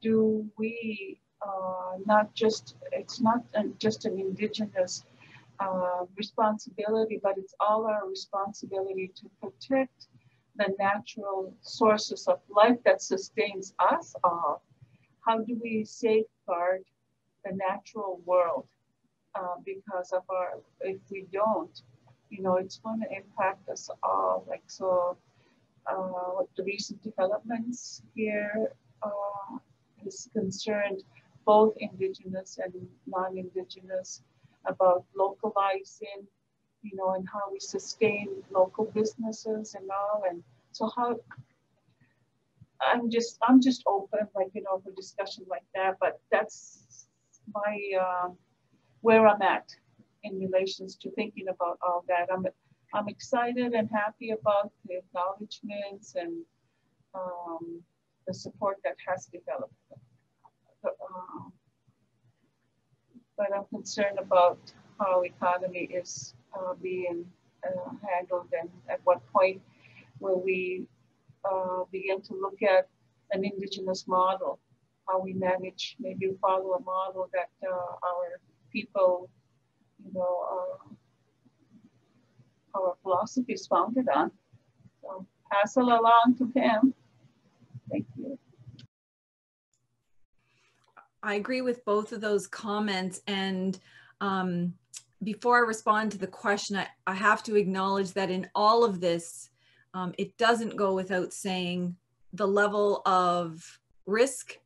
do we. Uh, not just, it's not an, just an indigenous uh, responsibility, but it's all our responsibility to protect the natural sources of life that sustains us all. How do we safeguard the natural world? Uh, because of our, if we don't, you know, it's going to impact us all. Like, so uh, the recent developments here uh, is concerned both indigenous and non-indigenous about localizing, you know, and how we sustain local businesses and all. And so how, I'm just, I'm just open, like, you know, for discussion like that, but that's my, uh, where I'm at in relations to thinking about all that. I'm, I'm excited and happy about the acknowledgements and um, the support that has developed. But, uh, but I'm concerned about how economy is uh, being uh, handled, and at what point will we uh, begin to look at an indigenous model, how we manage, maybe follow a model that uh, our people, you know, uh, our philosophy is founded on. So pass it along to Pam. Thank you. I agree with both of those comments. And um, before I respond to the question, I, I have to acknowledge that in all of this, um, it doesn't go without saying the level of risk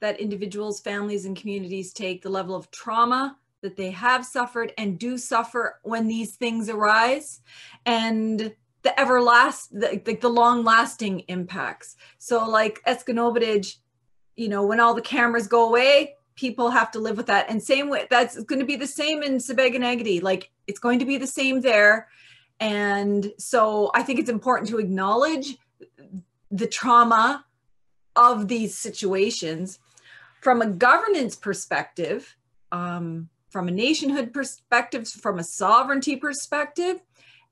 that individuals, families, and communities take, the level of trauma that they have suffered and do suffer when these things arise, and the everlast, the, the, the long-lasting impacts. So like Eskinobridge, you know, when all the cameras go away, people have to live with that. And same way, that's going to be the same in Sipekne'katik. Like, it's going to be the same there. And so I think it's important to acknowledge the trauma of these situations. From a governance perspective, um, from a nationhood perspective, from a sovereignty perspective,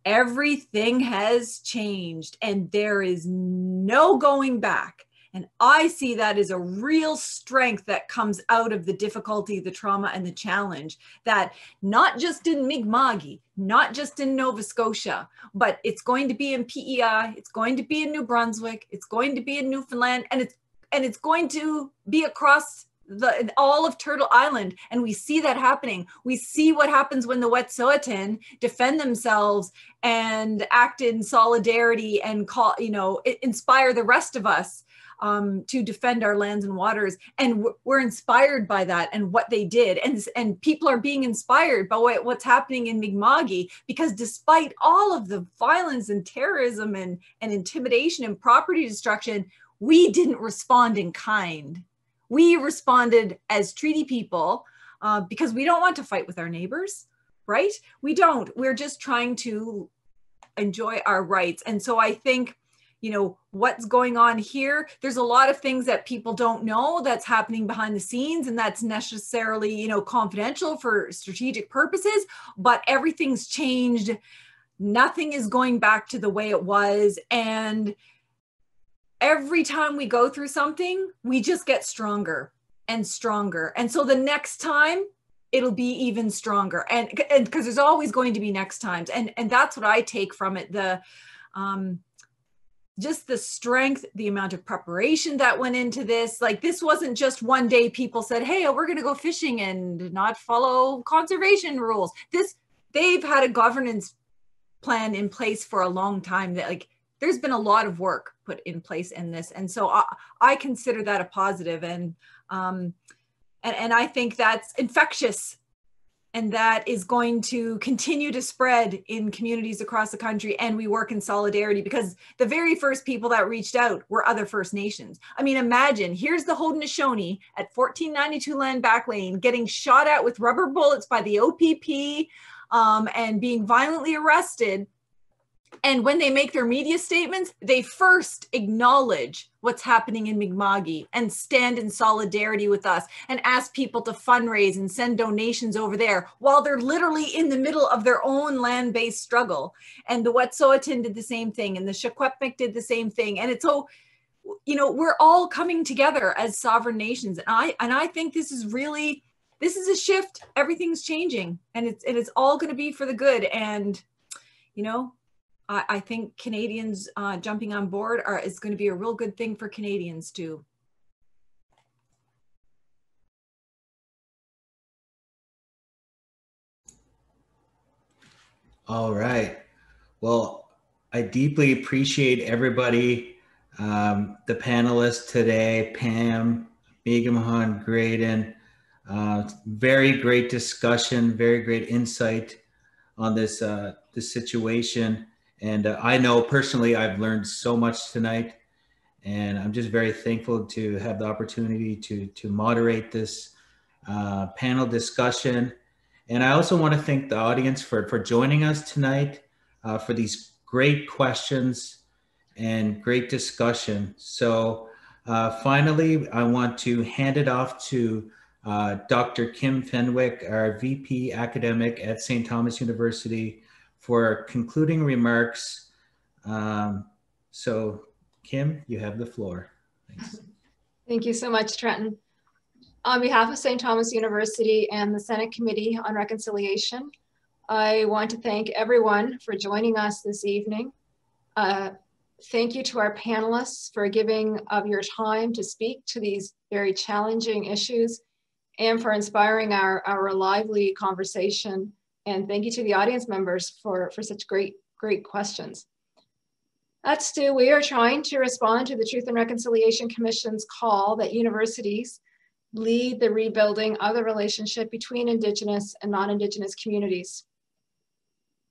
everything has changed and there is no going back. And I see that as a real strength that comes out of the difficulty, the trauma, and the challenge, that not just in Mi'kma'ki, not just in Nova Scotia, but it's going to be in P E I, it's going to be in New Brunswick, it's going to be in Newfoundland, and it's And it's going to be across the, all of Turtle Island. And we see that happening. We see what happens when the Wet'suwet'en defend themselves and act in solidarity and call, you know, inspire the rest of us um, to defend our lands and waters. And we're inspired by that and what they did. And, and people are being inspired by what, what's happening in Mi'kma'ki, because despite all of the violence and terrorism and, and intimidation and property destruction, we didn't respond in kind. We responded as treaty people uh, because we don't want to fight with our neighbors, right? We don't. We're just trying to enjoy our rights. And so I think, you know, what's going on here, there's a lot of things that people don't know that's happening behind the scenes, and that's necessarily, you know, confidential for strategic purposes, but everything's changed. Nothing is going back to the way it was. And every time we go through something, we just get stronger and stronger. And so the next time, it'll be even stronger. And because there's always going to be next times. And, and that's what I take from it. The um, just the strength, the amount of preparation that went into this. Like, this wasn't just one day people said, hey, we're going to go fishing and not follow conservation rules. This, they've had a governance plan in place for a long time that, like, there's been a lot of work put in place in this. And so I, I consider that a positive. And, um, and, and I think that's infectious. And that is going to continue to spread in communities across the country. And we work in solidarity, because the very first people that reached out were other First Nations. I mean, imagine, here's the Haudenosaunee at fourteen ninety-two Land-Back Lane getting shot at with rubber bullets by the O P P um, and being violently arrested. And when they make their media statements, they first acknowledge what's happening in Mi'kma'ki and stand in solidarity with us and ask people to fundraise and send donations over there while they're literally in the middle of their own land-based struggle. And the Wet'suwet'en did the same thing, and the Shikwepmik did the same thing. And it's so, you know, we're all coming together as sovereign nations. And I, and I think this is really this is a shift. Everything's changing, and it's and it's all going to be for the good. And you know, I, I think Canadians uh, jumping on board are is going to be a real good thing for Canadians too. All right. Well, I deeply appreciate everybody, um, the panelists today, Pam, Miigam'agan, Graydon. Uh, very great discussion, very great insight on this, uh, this situation. And uh, I know personally I've learned so much tonight, and I'm just very thankful to have the opportunity to, to moderate this uh, panel discussion. And I also want to thank the audience for, for joining us tonight, uh, for these great questions and great discussion. So uh, finally, I want to hand it off to uh, Doctor Kim Fenwick, our V P academic at Saint Thomas University, for concluding remarks. Um, so Kim, you have the floor. Thanks. Thank you so much, Trenton. On behalf of Saint Thomas University and the Senate Committee on Reconciliation, I want to thank everyone for joining us this evening. Uh, thank you to our panelists for giving of your time to speak to these very challenging issues and for inspiring our, our lively conversation. And thank you to the audience members for, for such great, great questions. At S T U, we are trying to respond to the Truth and Reconciliation Commission's call that universities lead the rebuilding of the relationship between Indigenous and non-Indigenous communities.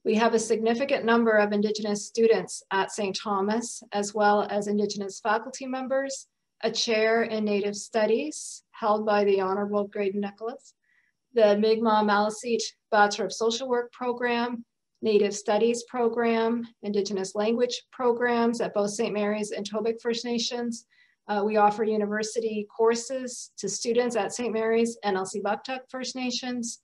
We have a significant number of Indigenous students at Saint Thomas, as well as Indigenous faculty members, a chair in Native Studies held by the Honorable Graydon Nicholas, the Mi'kmaq Bachelor of Social Work program, Native Studies program, Indigenous language programs at both Saint Mary's and Tobic First Nations. Uh, we offer university courses to students at Saint Mary's and Alsibuktuk First Nations,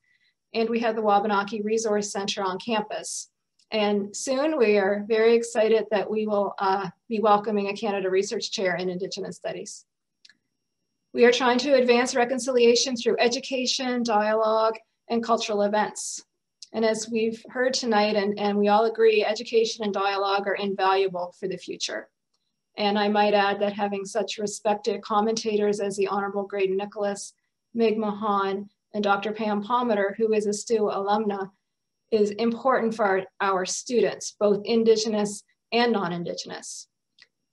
and we have the Wabanaki Resource Center on campus. And soon we are very excited that we will uh, be welcoming a Canada Research Chair in Indigenous Studies. We are trying to advance reconciliation through education, dialogue, and cultural events. And as we've heard tonight, and, and we all agree, education and dialogue are invaluable for the future. And I might add that having such respected commentators as the Honorable Graydon Nicholas, Miigam'agan, and Doctor Pam Palmater, who is a S T U alumna, is important for our, our students, both Indigenous and non-Indigenous.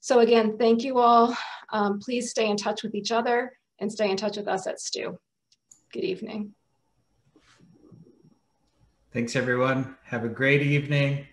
So again, thank you all. Um, please stay in touch with each other and stay in touch with us at S T U. Good evening. Thanks everyone. Have a great evening.